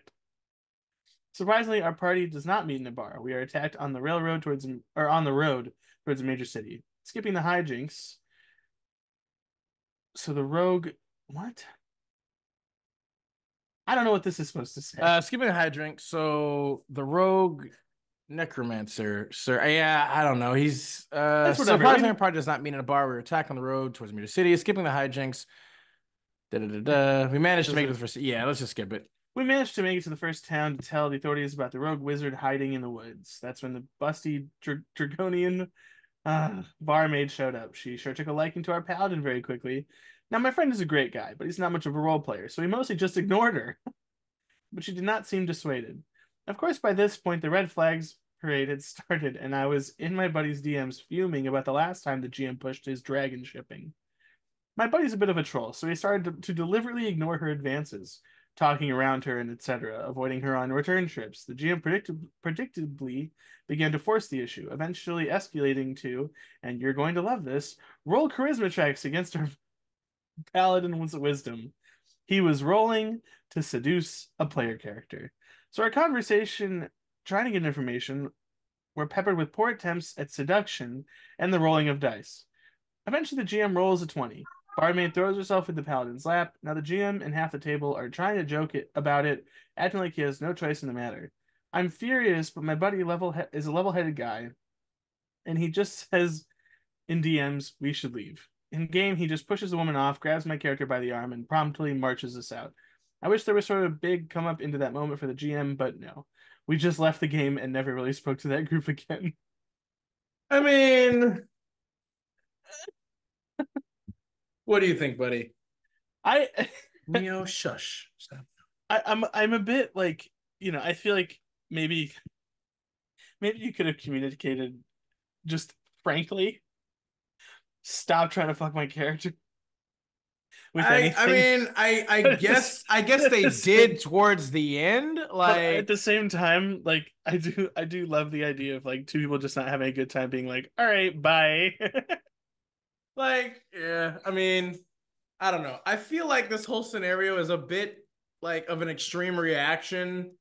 Surprisingly, our party does not meet in a bar. We are attacked on the railroad towards, or on the road towards a major city. Skipping the hijinks. So the rogue, what? I don't know what this is supposed to say. Uh, skipping the hijinks. So the rogue. Necromancer, sir. Yeah, I don't know. He's uh surprisingly probably does not mean in a bar. We were attacked on the road towards Meter City, skipping the hijinks. Da, da, da, da. We managed to make it to the first. Yeah, let's just skip it. We managed to make it to the first town to tell the authorities about the rogue wizard hiding in the woods. That's when the busty dra- dragonian uh, barmaid showed up. She sure took a liking to our paladin very quickly. Now my friend is a great guy, but he's not much of a role player, so he mostly just ignored her. But she did not seem dissuaded. Of course, by this point, the red flags parade had started, and I was in my buddy's D Ms fuming about the last time the G M pushed his dragon shipping. My buddy's a bit of a troll, so he started to, to deliberately ignore her advances, talking around her and et cetera, avoiding her on return trips. The G M predict- predictably began to force the issue, eventually escalating to, and you're going to love this, roll charisma checks against her Paladin was wisdom. He was rolling to seduce a player character. So our conversation, trying to get information, were peppered with poor attempts at seduction and the rolling of dice. Eventually the G M rolls a twenty. Barmaid throws herself in the Paladin's lap. Now the G M and half the table are trying to joke it, about it, acting like he has no choice in the matter. I'm furious, but my buddy level he- is a level-headed guy, and he just says in D Ms, we should leave. In game, he just pushes the woman off, grabs my character by the arm, and promptly marches us out. I wish there was sort of a big come up into that moment for the G M, but no. We just left the game and never really spoke to that group again. I mean... What do you think, buddy? I... Neo, shush. Stop. I, I'm, I'm a bit like, you know, I feel like maybe... Maybe you could have communicated just frankly... Stop trying to fuck my character. I, I mean, I, I guess I guess they did towards the end. Like but at the same time, like I do I do love the idea of like two people just not having a good time being like, all right, bye. Like, yeah, I mean, I don't know. I feel like this whole scenario is a bit like of an extreme reaction,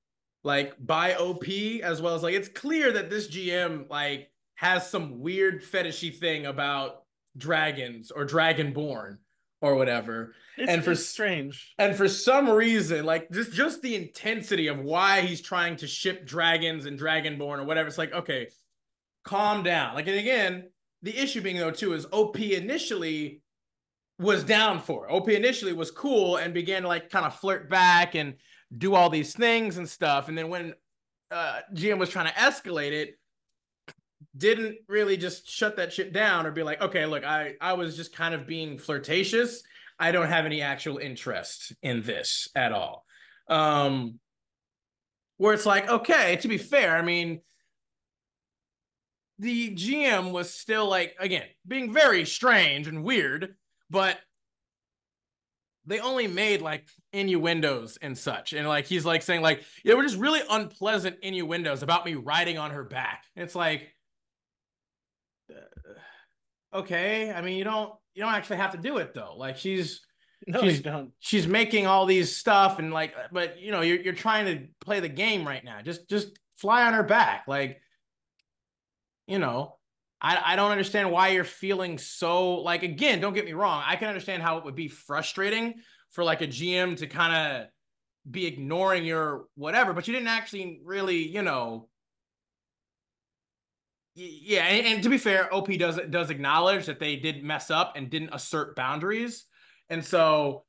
like by O P, as well as like it's clear that this G M like has some weird fetishy thing about dragons or dragonborn or whatever, it's, and for it's strange and for some reason like just just the intensity of why he's trying to ship dragons and dragonborn or whatever. It's like, okay, calm down. Like, and again, the issue being though too is O P initially was down for it. O P initially was cool and began to like kind of flirt back and do all these things and stuff, and then when uh G M was trying to escalate it, didn't really just shut that shit down or be like, okay, look, I, I was just kind of being flirtatious. I don't have any actual interest in this at all. Um, where it's like, okay, to be fair, I mean, the G M was still like, again, being very strange and weird, but they only made like innuendos and such. And like, he's like saying like, yeah, we're just really unpleasant innuendos about me riding on her back. And it's like, okay, I mean, you don't you don't actually have to do it though. Like she's no, she's done. She's making all these stuff and like, but you know, you're you're trying to play the game right now. Just just fly on her back. Like, you know, I I don't understand why you're feeling so like. Again, don't get me wrong. I can understand how it would be frustrating for like a G M to kind of be ignoring your whatever, but you didn't actually really, you know. Yeah, and, and to be fair, O P does does acknowledge that they did mess up and didn't assert boundaries. And so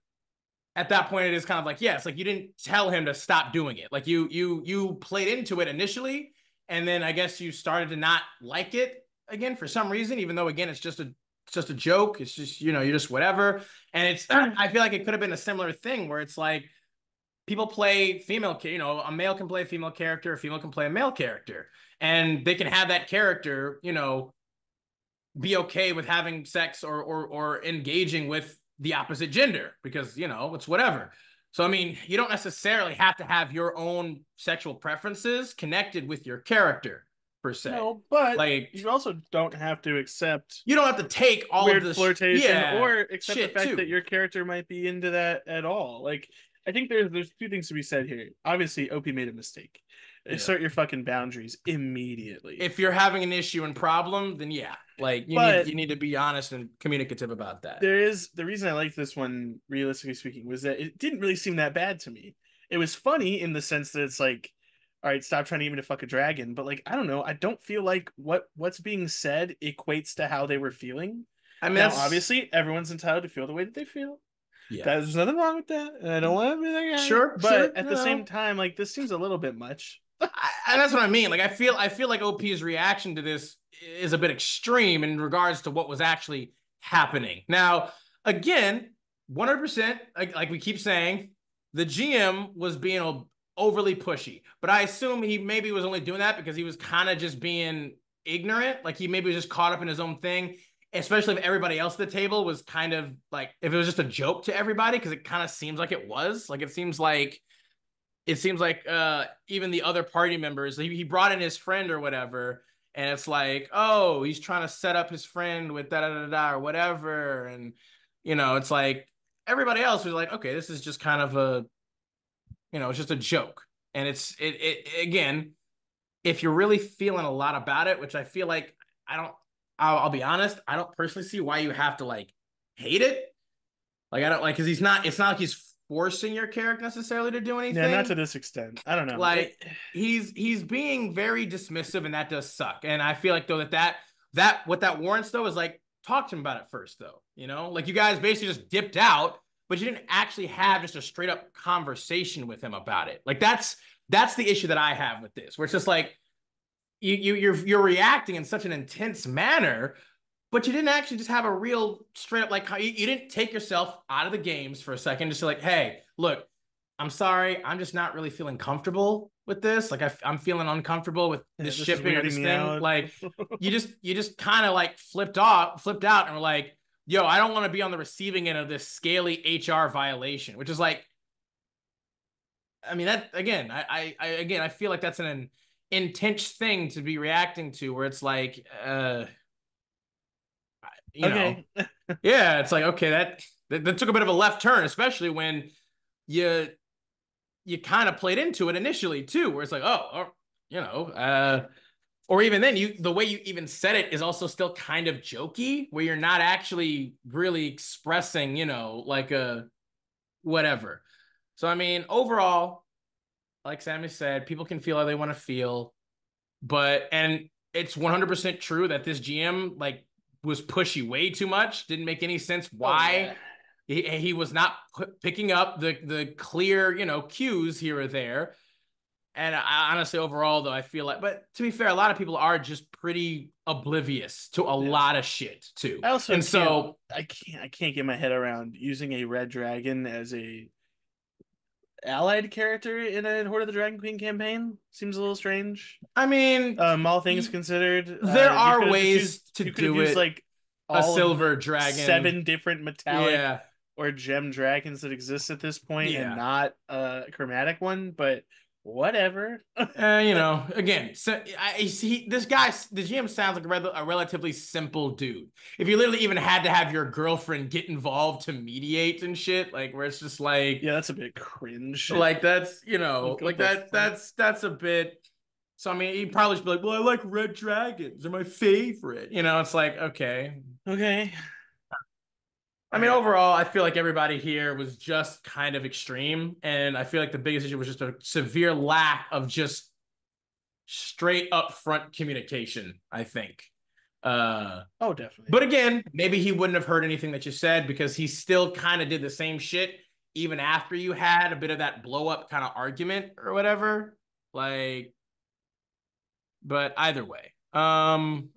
at that point, it is kind of like, yes, yeah, like you didn't tell him to stop doing it. Like you you you played into it initially, and then I guess you started to not like it again for some reason, even though again, it's just a it's just a joke. It's just, you know, you're just whatever. And it's I feel like it could have been a similar thing where it's like people play female, you know, a male can play a female character, a female can play a male character. And they can have that character, you know, be okay with having sex or or or engaging with the opposite gender because, you know, it's whatever. So, I mean, you don't necessarily have to have your own sexual preferences connected with your character, per se. No, but like, you also don't have to accept... You don't have to take all weird of this... flirtation yeah, or accept the fact too. that your character might be into that at all. Like, I think there's, there's two things to be said here. Obviously, O P made a mistake. Assert yeah. your fucking boundaries immediately. If you're having an issue and problem, then yeah, like you but need you need to be honest and communicative about that. There is the reason I liked this one, realistically speaking, was that it didn't really seem that bad to me. It was funny in the sense that it's like, all right, stop trying to get me to fuck a dragon, but like I don't know, I don't feel like what what's being said equates to how they were feeling. I mean, now, obviously, everyone's entitled to feel the way that they feel. Yeah, there's nothing wrong with that, and I don't want to be that guy. Sure, but sure, at no. the same time, like this seems a little bit much. I, and that's what I mean. Like, I feel I feel like O P's reaction to this is a bit extreme in regards to what was actually happening. Now, again, one hundred percent, like, like we keep saying, the G M was being overly pushy. But I assume he maybe was only doing that because he was kind of just being ignorant. Like, he maybe was just caught up in his own thing, especially if everybody else at the table was kind of like, if it was just a joke to everybody, because it kind of seems like it was. Like, it seems like... It seems like uh, even the other party members, he, he brought in his friend or whatever, and it's like, oh, he's trying to set up his friend with da da da da or whatever, and you know, it's like everybody else was like, okay, this is just kind of a, you know, it's just a joke. And it's, it, it again, if you're really feeling a lot about it, which I feel like I don't, I'll, I'll be honest, I don't personally see why you have to like hate it. Like, I don't like, because he's not, it's not like he's forcing your character necessarily to do anything. Yeah, not to this extent. I don't know. Like, he's, he's being very dismissive, and that does suck. And I feel like, though, that that, that what that warrants, though, is like, talk to him about it first, though. You know, like, you guys basically just dipped out, but you didn't actually have just a straight up conversation with him about it. Like, that's, that's the issue that I have with this, where it's just like, you, you, you're, you're reacting in such an intense manner, but you didn't actually just have a real straight up, like, you, you didn't take yourself out of the games for a second. Just like, hey, look, I'm sorry, I'm just not really feeling comfortable with this. Like, I, I'm feeling uncomfortable with this, yeah, this shipping or this thing. Out. Like, you just, you just kind of like flipped off, flipped out, and were like, yo, I don't want to be on the receiving end of this scaly H R violation, which is like, I mean, that, again, I, I, I again, I feel like that's an intense thing to be reacting to, where it's like, uh, you okay. know, yeah, it's like, okay, that, that, that took a bit of a left turn, especially when you, you kind of played into it initially too, where it's like, oh, or, you know, uh, or even then, you, the way you even said it is also still kind of jokey, where you're not actually really expressing, you know, like a whatever. So, I mean, overall, like Sammy said, people can feel how they want to feel, but, and it's one hundred percent true that this G M, like, was pushy way too much. Didn't make any sense why oh, yeah. he, he was not picking up the, the clear, you know, cues here or there. And I, honestly, overall, though, I feel like, but to be fair, a lot of people are just pretty oblivious to a yeah. lot of shit too. I also and so I can't, I can't get my head around using a red dragon as a allied character in a Horde of the Dragon Queen campaign. Seems a little strange. I mean, um, all things you, considered, there uh, are ways used, to do it. Like a silver dragon, seven different metallic yeah. or gem dragons that exist at this point, yeah. and not a chromatic one, but. Whatever. uh, you know, again, so I see this guy, the G M sounds like a, rather, a relatively simple dude. If you literally even had to have your girlfriend get involved to mediate and shit, like, where it's just like, yeah, that's a bit cringe. Like, that's, you know, like that, that's, that's a bit. So, I mean, he'd probably just be like, well, I like red dragons. They're my favorite. You know, it's like, okay. Okay. I mean, overall, I feel like everybody here was just kind of extreme. And I feel like the biggest issue was just a severe lack of just straight up front communication, I think. Uh, oh, definitely. But again, maybe he wouldn't have heard anything that you said, because he still kind of did the same shit even after you had a bit of that blow up kind of argument or whatever. Like, but either way. Um...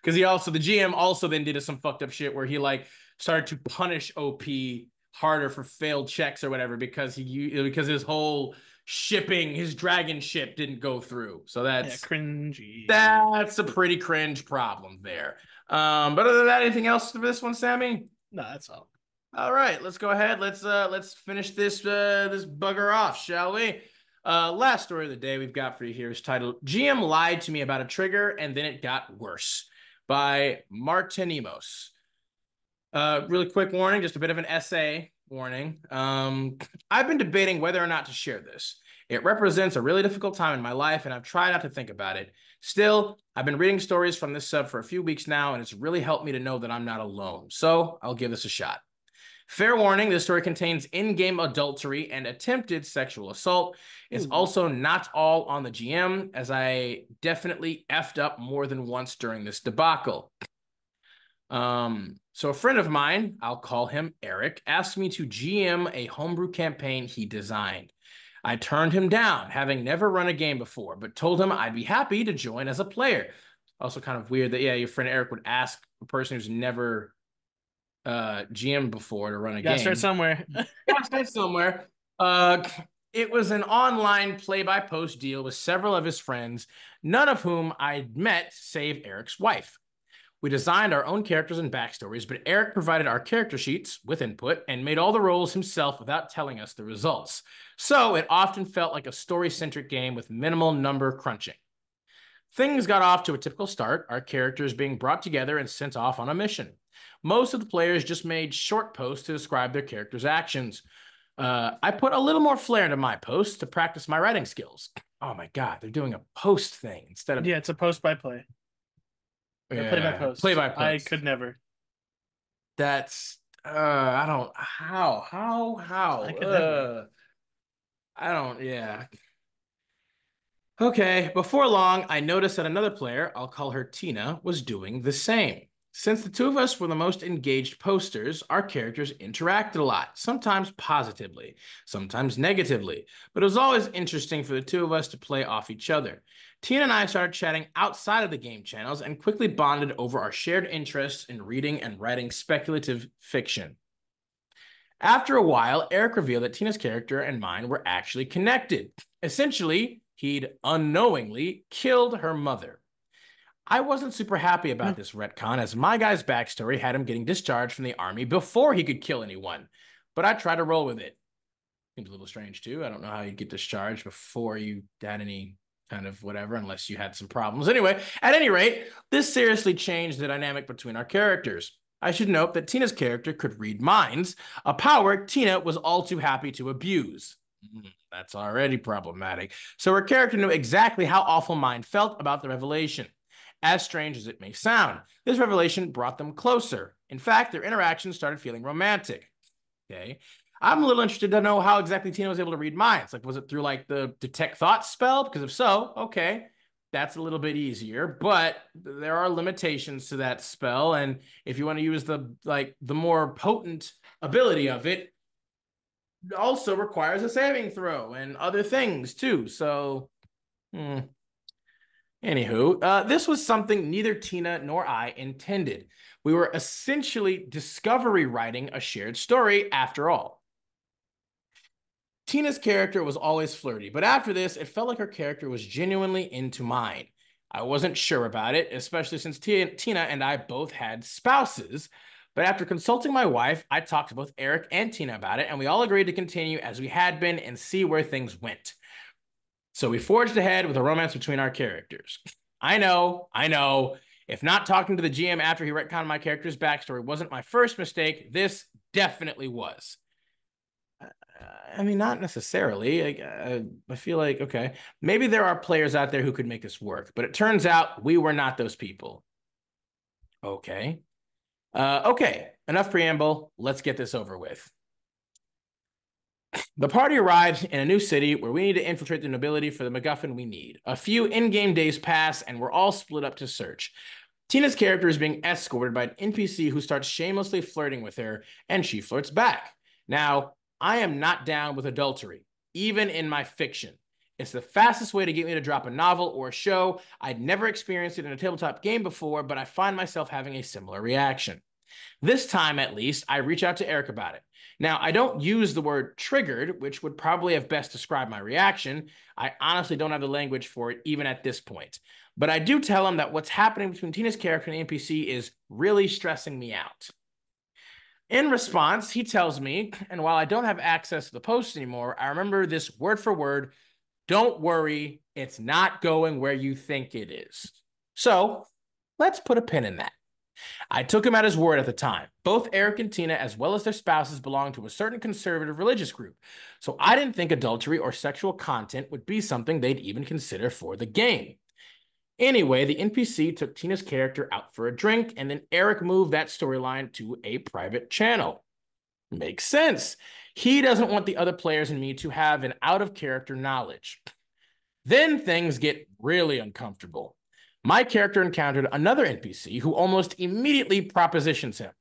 Because he also, the G M also then did some fucked up shit where he like started to punish O P harder for failed checks or whatever, because he because his whole shipping, his dragon ship didn't go through. So that's yeah, cringy. That's a pretty cringe problem there. Um, but other than that, anything else for this one, Sammy? No, that's all. All right, let's go ahead. Let's uh let's finish this uh this bugger off, shall we? Uh, last story of the day we've got for you here is titled G M Lied to Me About a Trigger and Then It Got Worse by Martinimos. Uh, really quick warning, just a bit of an essay warning. Um, I've been debating whether or not to share this. It represents a really difficult time in my life, and I've tried not to think about it. Still, I've been reading stories from this sub for a few weeks now, and it's really helped me to know that I'm not alone. So I'll give this a shot. Fair warning, this story contains in-game adultery and attempted sexual assault. It's also not all on the G M, as I definitely effed up more than once during this debacle. Um, so a friend of mine, I'll call him Eric, asked me to G M a homebrew campaign he designed. I turned him down, having never run a game before, but told him I'd be happy to join as a player. Also kind of weird that, yeah, your friend Eric would ask a person who's never... Uh, G M before to run a you gotta game. Start somewhere. gotta start somewhere. Uh, it was an online play-by-post deal with several of his friends, none of whom I'd met save Eric's wife. We designed our own characters and backstories, but Eric provided our character sheets with input and made all the roles himself without telling us the results. So it often felt like a story-centric game with minimal number crunching. Things got off to a typical start, our characters being brought together and sent off on a mission. Most of the players just made short posts to describe their character's actions. Uh, I put a little more flair into my posts to practice my writing skills. Oh my God, they're doing a post thing instead of... Yeah, it's a post-by-play. Yeah, play-by-post. Play-by-post. I could never. That's... Uh, I don't... How? How? How? I could uh, never. I don't... Yeah. Okay, before long, I noticed that another player, I'll call her Tina, was doing the same. Since the two of us were the most engaged posters, our characters interacted a lot, sometimes positively, sometimes negatively, but it was always interesting for the two of us to play off each other. Tina and I started chatting outside of the game channels and quickly bonded over our shared interests in reading and writing speculative fiction. After a while, Eric revealed that Tina's character and mine were actually connected. Essentially, he'd unknowingly killed her mother. I wasn't super happy about this retcon, as my guy's backstory had him getting discharged from the army before he could kill anyone. But I tried to roll with it. Seems a little strange, too. I don't know how you'd get discharged before you had any kind of whatever, unless you had some problems. Anyway, at any rate, this seriously changed the dynamic between our characters. I should note that Tina's character could read minds, a power Tina was all too happy to abuse. That's already problematic. So her character knew exactly how awful mine felt about the revelation. As strange as it may sound, this revelation brought them closer. In fact, their interactions started feeling romantic. Okay, I'm a little interested to know how exactly Tina was able to read minds. Like, was it through like the detect thoughts spell? Because if so, okay, that's a little bit easier. But there are limitations to that spell, and if you want to use the like the more potent ability of it, it also requires a saving throw and other things too. So, hmm. Anywho, uh, this was something neither Tina nor I intended. We were essentially discovery writing a shared story after all. Tina's character was always flirty, but after this, it felt like her character was genuinely into mine. I wasn't sure about it, especially since T- Tina and I both had spouses. But after consulting my wife, I talked to both Eric and Tina about it, and we all agreed to continue as we had been and see where things went. So we forged ahead with a romance between our characters. I know, I know, if not talking to the G M after he retconned my character's backstory wasn't my first mistake, this definitely was. Uh, I mean, not necessarily. I, I feel like, okay, maybe there are players out there who could make this work, but it turns out we were not those people. Okay. Uh, okay, enough preamble. Let's get this over with. The party arrives in a new city where we need to infiltrate the nobility for the MacGuffin we need. A few in-game days pass, and we're all split up to search. Tina's character is being escorted by an N P C who starts shamelessly flirting with her, and she flirts back. Now, I am not down with adultery, even in my fiction. It's the fastest way to get me to drop a novel or a show. I'd never experienced it in a tabletop game before, but I find myself having a similar reaction. This time, at least, I reach out to Eric about it. Now, I don't use the word triggered, which would probably have best described my reaction. I honestly don't have the language for it, even at this point. But I do tell him that what's happening between Tina's character and the N P C is really stressing me out. In response, he tells me, and while I don't have access to the post anymore, I remember this word for word, don't worry, it's not going where you think it is. So let's put a pin in that. I took him at his word at the time. Both Eric and Tina, as well as their spouses, belonged to a certain conservative religious group, so I didn't think adultery or sexual content would be something they'd even consider for the game. Anyway, the N P C took Tina's character out for a drink, and then Eric moved that storyline to a private channel. Makes sense. He doesn't want the other players and me to have an out-of-character knowledge. Then things get really uncomfortable. My character encountered another N P C who almost immediately propositions him.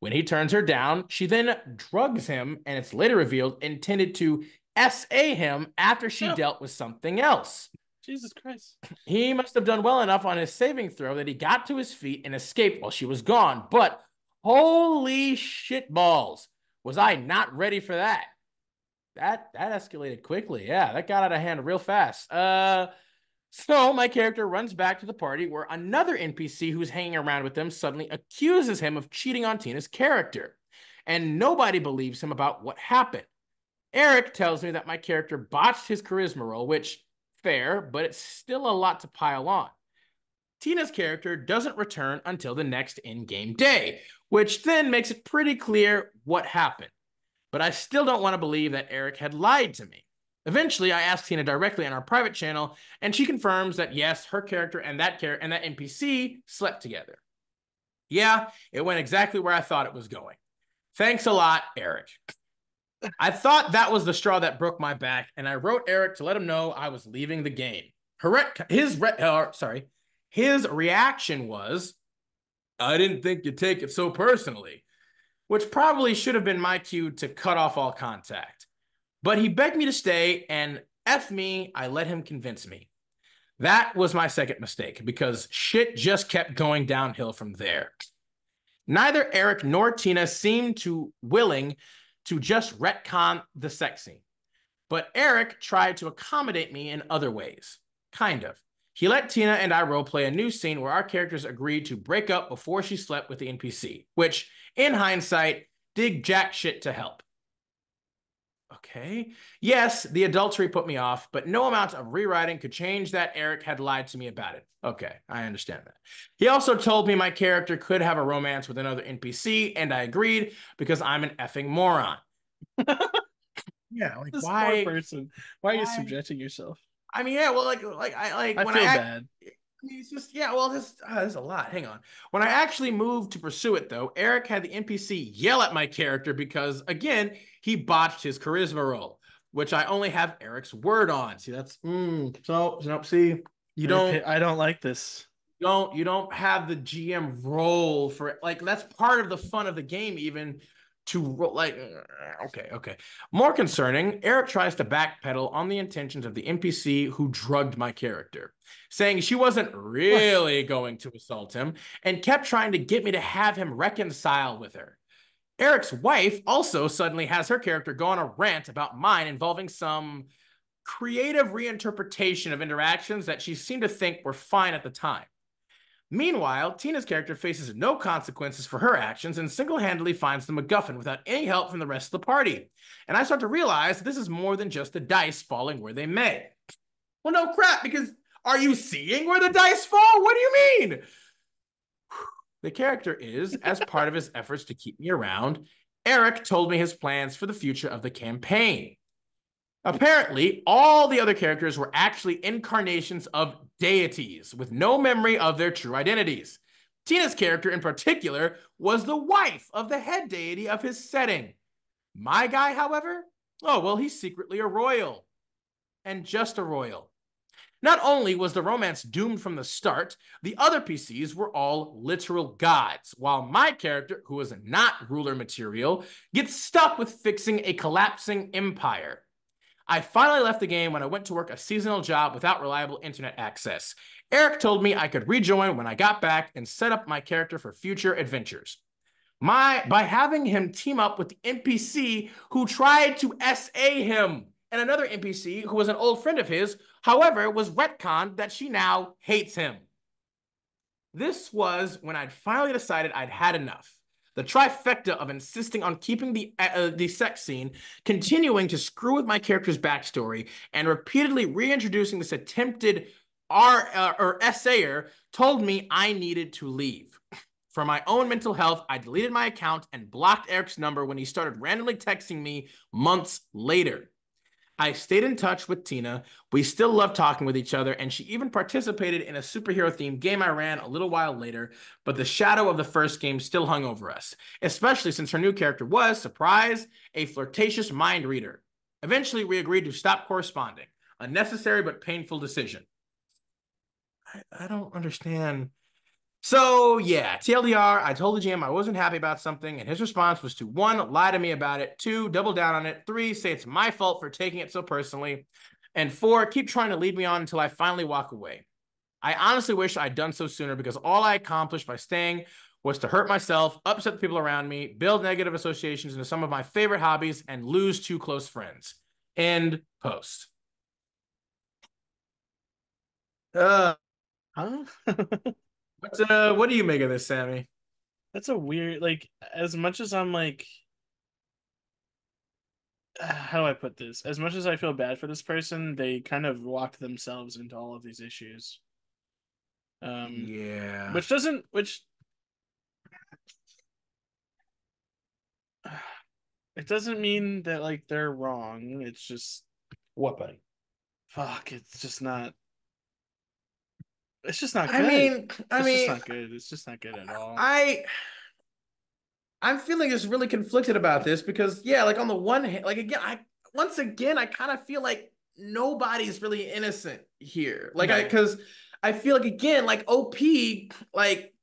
When he turns her down, she then drugs him, and it's later revealed intended to S A him after she no. dealt with something else. Jesus Christ. He must have done well enough on his saving throw that he got to his feet and escaped while she was gone. But holy shit balls, was I not ready for that? That that escalated quickly. Yeah, that got out of hand real fast. Uh... So my character runs back to the party where another N P C who's hanging around with them suddenly accuses him of cheating on Tina's character, and nobody believes him about what happened. Eric tells me that my character botched his charisma roll, which fair, but it's still a lot to pile on. Tina's character doesn't return until the next in-game day, which then makes it pretty clear what happened. But I still don't want to believe that Eric had lied to me. Eventually, I asked Tina directly on our private channel, and she confirms that yes, her character and that character and that N P C slept together. Yeah, it went exactly where I thought it was going. Thanks a lot, Eric. I thought that was the straw that broke my back, and I wrote Eric to let him know I was leaving the game. His re uh, sorry, his reaction was, "I didn't think you'd take it so personally," which probably should have been my cue to cut off all contact. But he begged me to stay, and F me, I let him convince me. That was my second mistake, because shit just kept going downhill from there. Neither Eric nor Tina seemed to willing to just retcon the sex scene. But Eric tried to accommodate me in other ways, kind of. He let Tina and I roleplay a new scene where our characters agreed to break up before she slept with the N P C, which, in hindsight, did jack shit to help. Okay. Yes, the adultery put me off, but no amount of rewriting could change that Eric had lied to me about it. Okay, I understand that. He also told me my character could have a romance with another N P C, and I agreed because I'm an effing moron. Yeah, like this why, poor person. Why, why are you subjecting yourself? I mean, yeah, well, like, like I like I when feel I bad. I mean, it's just, yeah, well, this, oh, there's a lot. Hang on. When I actually moved to pursue it, though, Eric had the N P C yell at my character because, again, he botched his charisma roll, which I only have Eric's word on. See, that's, mm, so, nope, see, you don't. I don't like this. Don't, you don't have the G M roll for it. Like, that's part of the fun of the game, even, to roll, like, okay, okay. More concerning, Eric tries to backpedal on the intentions of the N P C who drugged my character, saying she wasn't really going to assault him and kept trying to get me to have him reconcile with her. Eric's wife also suddenly has her character go on a rant about mine involving some creative reinterpretation of interactions that she seemed to think were fine at the time. Meanwhile, Tina's character faces no consequences for her actions and single-handedly finds the MacGuffin without any help from the rest of the party. And I start to realize that this is more than just the dice falling where they may. Well, no crap, because are you seeing where the dice fall? What do you mean? The character is, as part of his efforts to keep me around, Eric told me his plans for the future of the campaign. Apparently, all the other characters were actually incarnations of deities with no memory of their true identities. Tina's character in particular was the wife of the head deity of his setting. My guy, however, oh, well, he's secretly a royal. And just a royal. Not only was the romance doomed from the start, the other P Cs were all literal gods, while my character, who is not ruler material, gets stuck with fixing a collapsing empire. I finally left the game when I went to work a seasonal job without reliable internet access. Eric told me I could rejoin when I got back and set up my character for future adventures. My, by having him team up with the N P C who tried to S A him and another N P C who was an old friend of his, however, was retconned that she now hates him. This was when I'd finally decided I'd had enough. The trifecta of insisting on keeping the, uh, the sex scene, continuing to screw with my character's backstory, and repeatedly reintroducing this attempted R uh, or essayer told me I needed to leave. For my own mental health, I deleted my account and blocked Eric's number when he started randomly texting me months later. I stayed in touch with Tina. We still love talking with each other, and she even participated in a superhero-themed game I ran a little while later, but the shadow of the first game still hung over us, especially since her new character was, surprise, a flirtatious mind reader. Eventually, we agreed to stop corresponding, a necessary but painful decision. I, I don't understand. So, yeah, T L D R, I told the G M I wasn't happy about something, and his response was to, one, lie to me about it, two, double down on it, three, say it's my fault for taking it so personally, and four, keep trying to lead me on until I finally walk away. I honestly wish I'd done so sooner because all I accomplished by staying was to hurt myself, upset the people around me, build negative associations into some of my favorite hobbies, and lose two close friends. End post. Uh, huh? What's, uh, what do you make of this, Sammy? That's a weird, like, as much as I'm like, how do I put this? As much as I feel bad for this person, they kind of locked themselves into all of these issues. Um, yeah. Which doesn't, which it doesn't mean that like they're wrong. It's just what, buddy? Fuck! It's just not. It's just not good. I mean, I it's mean, just not good. It's just not good at all. I, I'm feeling just really conflicted about this because, yeah, like on the one hand, like again, I once again, I kind of feel like nobody's really innocent here. Like, no. I because I feel like again, like O P, like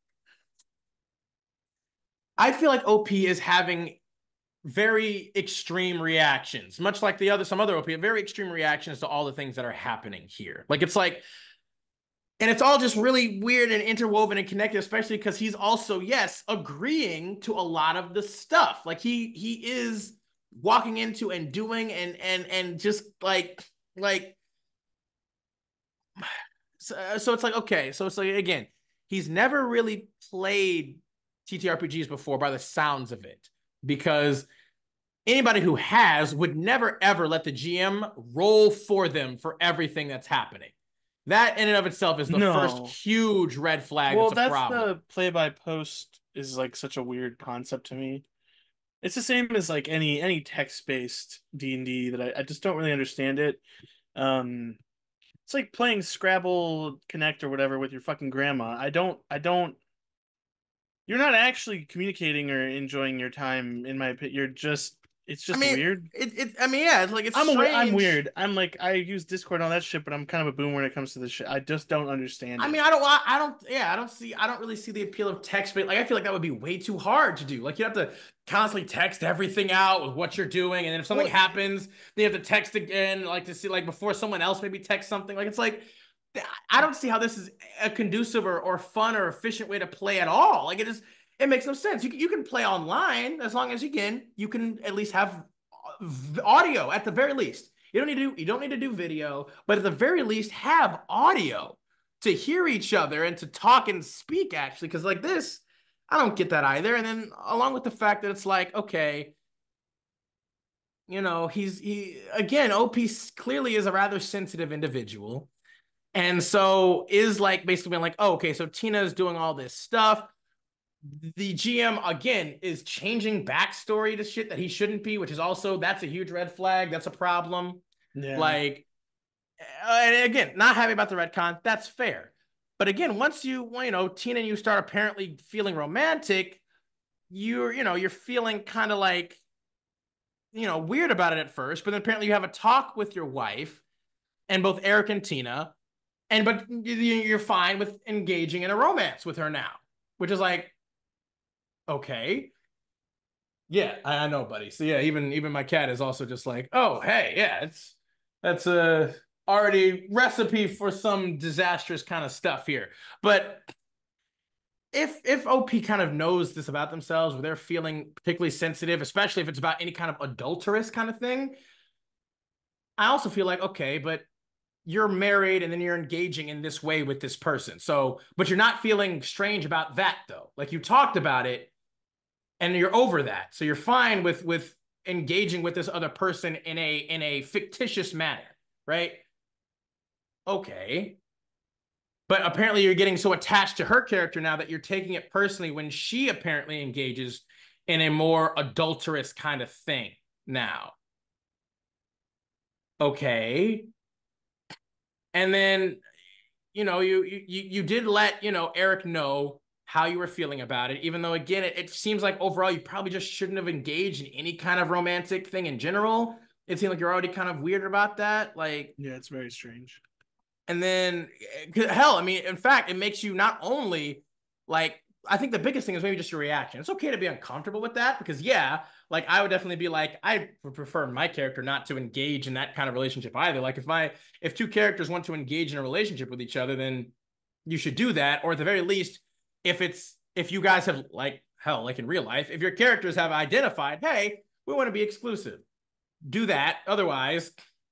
I feel like O P is having very extreme reactions, much like the other some other O P, very extreme reactions to all the things that are happening here. Like it's like. And it's all just really weird and interwoven and connected, especially because he's also, yes, agreeing to a lot of the stuff. Like he he is walking into and doing and and and just like like so, so it's like, okay, so it's like again, he's never really played T T R P Gs before by the sounds of it, because anybody who has would never ever let the G M roll for them for everything that's happening. That in and of itself is the no. first huge red flag. Well, that's, a that's problem. The play-by-post is like such a weird concept to me. It's the same as like any any text-based D and D that I, I just don't really understand it. Um, it's like playing Scrabble, Connect, or whatever with your fucking grandma. I don't. I don't. You're not actually communicating or enjoying your time. In my opinion, you're just. It's just I mean, weird. It, it, I mean, yeah, it's like it's. I'm, a, I'm weird. I'm like I use Discord and all that shit, but I'm kind of a boom when it comes to this shit. I just don't understand. I it. mean, I don't. I, I don't. Yeah, I don't see. I don't really see the appeal of text. But like, I feel like that would be way too hard to do. Like, you have to constantly text everything out with what you're doing, and then if something well, happens, then you have to text again, like to see like before someone else maybe text something. Like, it's like I don't see how this is a conducive or or fun or efficient way to play at all. Like, it is. It makes no sense. You can, you can play online as long as you can. You can at least have audio at the very least. You don't need to do, you don't need to do video, but at the very least have audio to hear each other and to talk and speak actually. Because like this, I don't get that either. And then along with the fact that it's like, okay, you know, he's he again. O P clearly is a rather sensitive individual, and so is like basically being like, oh, okay, so Tina is doing all this stuff. The G M again is changing backstory to shit that he shouldn't be, which is also that's a huge red flag. That's a problem. Yeah. Like, and again, not happy about the retcon. That's fair, but again, once you you know Tina and you start apparently feeling romantic, you're you know you're feeling kind of like you know weird about it at first, but then apparently you have a talk with your wife and both Eric and Tina, and but you're fine with engaging in a romance with her now, which is like. Okay. Yeah, I know, buddy. So yeah, even even my cat is also just like, oh, hey, yeah, it's that's a already recipe for some disastrous kind of stuff here. But if if O P kind of knows this about themselves, where they're feeling particularly sensitive, especially if it's about any kind of adulterous kind of thing, I also feel like, okay, but you're married and then you're engaging in this way with this person. So, but you're not feeling strange about that though. Like you talked about it. And you're over that, so you're fine with with engaging with this other person in a in a fictitious manner, right? Okay, but apparently you're getting so attached to her character now that you're taking it personally when she apparently engages in a more adulterous kind of thing now. Okay, and then you know you you you did let you know Eric know how you were feeling about it, even though, again, it, it seems like overall you probably just shouldn't have engaged in any kind of romantic thing in general. It seemed like you're already kind of weird about that. Like, yeah, it's very strange. And then, hell, I mean, in fact, it makes you not only, like, I think the biggest thing is maybe just your reaction. It's okay to be uncomfortable with that because, yeah, like, I would definitely be like, I would prefer my character not to engage in that kind of relationship either. Like, if my, if two characters want to engage in a relationship with each other, then you should do that, or at the very least, If it's, if you guys have like, hell, like in real life, if your characters have identified, hey, we want to be exclusive, do that. Otherwise,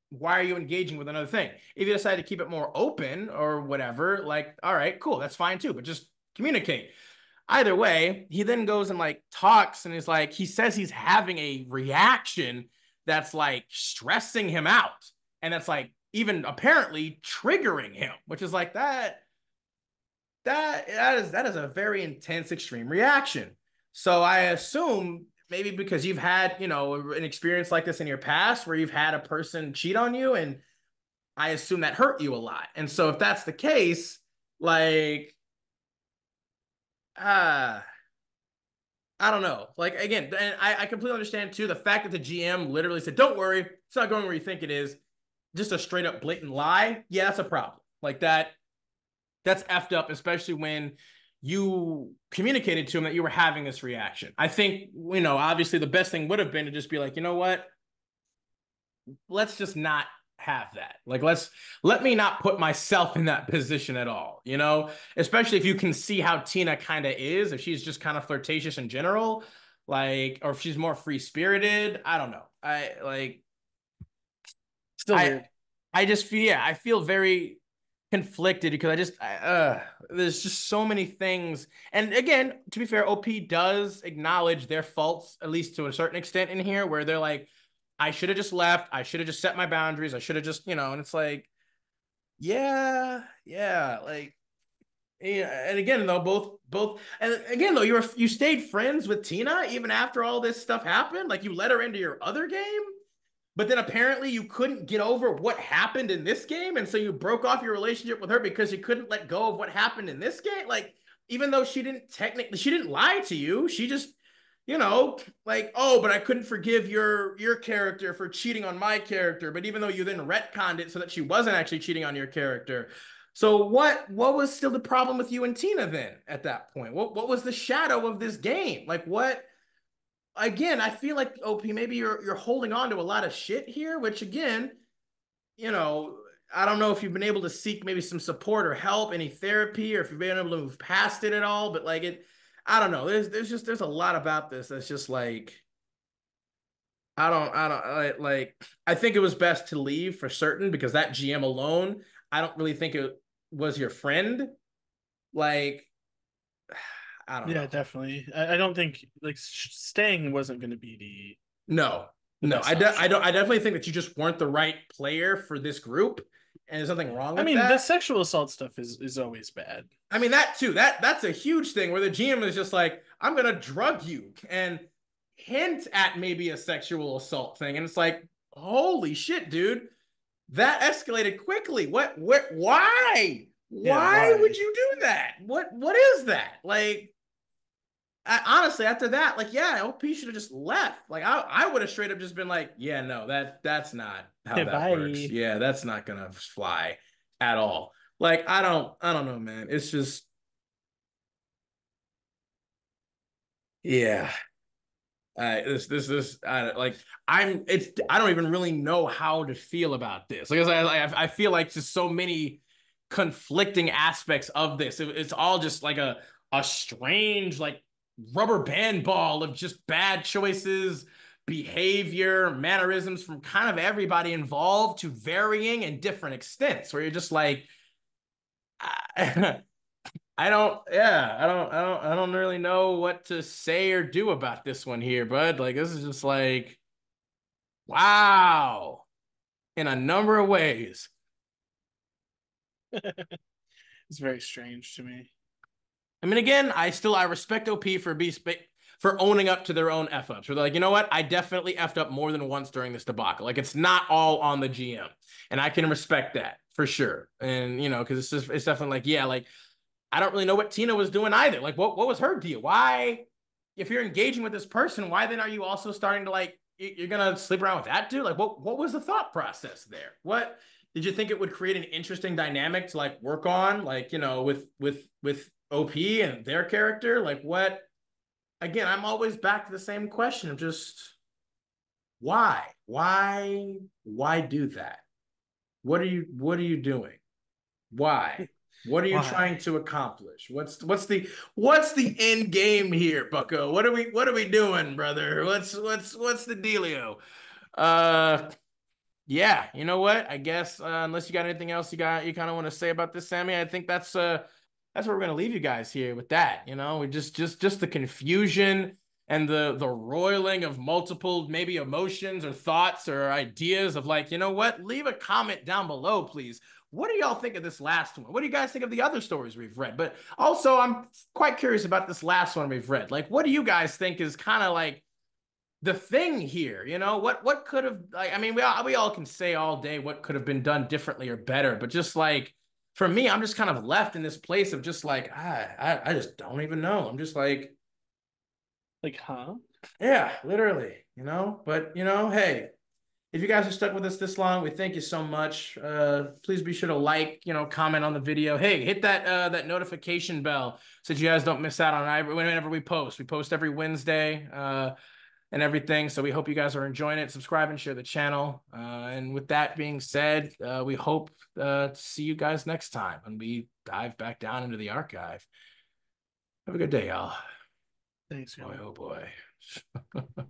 why are you engaging with another thing? If you decide to keep it more open or whatever, like, all right, cool, that's fine too, but just communicate. Either way, he then goes and like talks and is like, he says he's having a reaction that's like stressing him out. And that's like even apparently triggering him, which is like that. that that is that is a very intense, extreme reaction. So I assume maybe because you've had, you know, an experience like this in your past where you've had a person cheat on you, and I assume that hurt you a lot. And so if that's the case, like, ah, uh, I don't know. Like, again, and I, I completely understand too, the fact that the G M literally said, don't worry, it's not going where you think it is. Just a straight up blatant lie. Yeah, that's a problem. Like that, that's effed up, especially when you communicated to him that you were having this reaction. I think, you know, obviously the best thing would have been to just be like, you know what? Let's just not have that. Like, let's, let me not put myself in that position at all, you know, especially if you can see how Tina kind of is, if she's just kind of flirtatious in general, like, or if she's more free spirited, I don't know. I like, still, I, I just feel, yeah, I feel very conflicted because I just, I, uh, there's just so many things. And again, to be fair, O P does acknowledge their faults, at least to a certain extent in here, where they're like, I should have just left. I should have just set my boundaries. I should have just, you know, and it's like, yeah, yeah. Like, yeah. And again, though, both, both. And again, though, you were, you stayed friends with Tina even after all this stuff happened. Like, you let her into your other game, but then apparently you couldn't get over what happened in this game. And so you broke off your relationship with her because you couldn't let go of what happened in this game. Like, even though she didn't technically, she didn't lie to you. She just, you know, like, oh, but I couldn't forgive your your character for cheating on my character. But even though you then retconned it so that she wasn't actually cheating on your character. So what what was still the problem with you and Tina then at that point? What what was the shadow of this game? Like, what, again, I feel like, O P, maybe you're you're holding on to a lot of shit here, which again, you know, I don't know if you've been able to seek maybe some support or help, any therapy, or if you've been able to move past it at all, but like it, I don't know. There's, there's just, there's a lot about this that's just like, I don't, I don't I, like, I think it was best to leave for certain because that G M alone, I don't really think it was your friend. Like, I don't yeah, know. Yeah, definitely. I, I don't think like staying wasn't going to be the, no, the no, I, de I don't, I definitely think that you just weren't the right player for this group. And there's nothing wrong with that. I mean, that. the sexual assault stuff is, is always bad. I mean, that too. That That's a huge thing where the G M is just like, I'm going to drug you and hint at maybe a sexual assault thing. And it's like, holy shit, dude. That escalated quickly. What? What? Why? Yeah, why, why would you do that? What? What is that? Like, I, honestly, after that, like, yeah, O P should have just left. Like, I, I would have straight up just been like, yeah, no, that that's not how that Bye. works. Yeah, that's not gonna fly at all. Like, I don't, I don't know, man. It's just, yeah. Uh, this, this, this, I, like, I'm, it's, I don't even really know how to feel about this. Like, I, I feel like just so many conflicting aspects of this. It, it's all just like a, a strange, like, rubber band ball of just bad choices, behavior, mannerisms from kind of everybody involved to varying and different extents where you're just like, I, I don't, yeah, I don't, I don't, I don't really know what to say or do about this one here, bud. Like, this is just like, wow, in a number of ways. It's very strange to me. I mean, again, I still, I respect O P for be for owning up to their own F-ups. Where they're like, you know what? I definitely F'd up more than once during this debacle. Like, it's not all on the G M. And I can respect that for sure. And, you know, because it's just, it's definitely like, yeah, like, I don't really know what Tina was doing either. Like, what, what was her deal? Why, if you're engaging with this person, why then are you also starting to, like, you're going to sleep around with that dude? Like, what, what was the thought process there? What, did you think it would create an interesting dynamic to, like, work on? Like, you know, with, with, with, O P and their character, like, what? Again, I'm always back to the same question of just why, why, why do that? What are you, what are you doing? Why? What are you why? trying to accomplish? What's, what's the, what's the end game here, Bucko? What are we, what are we doing, brother? What's, what's, what's the dealio? Uh, yeah, you know what? I guess uh, unless you got anything else you got, you kind of want to say about this, Sammy. I think that's uh. That's where we're going to leave you guys here with that. You know, we just, just, just the confusion and the, the roiling of multiple, maybe emotions or thoughts or ideas of like, you know what, leave a comment down below, please. What do y'all think of this last one? What do you guys think of the other stories we've read? But also, I'm quite curious about this last one we've read. Like, what do you guys think is kind of like the thing here? You know, what what could have, like, I mean, we all, we all can say all day what could have been done differently or better. But just like, for me, I'm just kind of left in this place of just like, ah, I, I just don't even know. I'm just like. Like, huh? Yeah, literally, you know, but, you know, hey. If you guys are stuck with us this long, we thank you so much. Uh, please be sure to like, you know, comment on the video. Hey, hit that uh, that notification bell so that you guys don't miss out on it. Whenever we post. We post every Wednesday uh, and everything. So we hope you guys are enjoying it. Subscribe and share the channel. Uh, and with that being said, uh, we hope uh, to see you guys next time when we dive back down into the archive. Have a good day, y'all. Thanks, y'all. Boy, oh boy.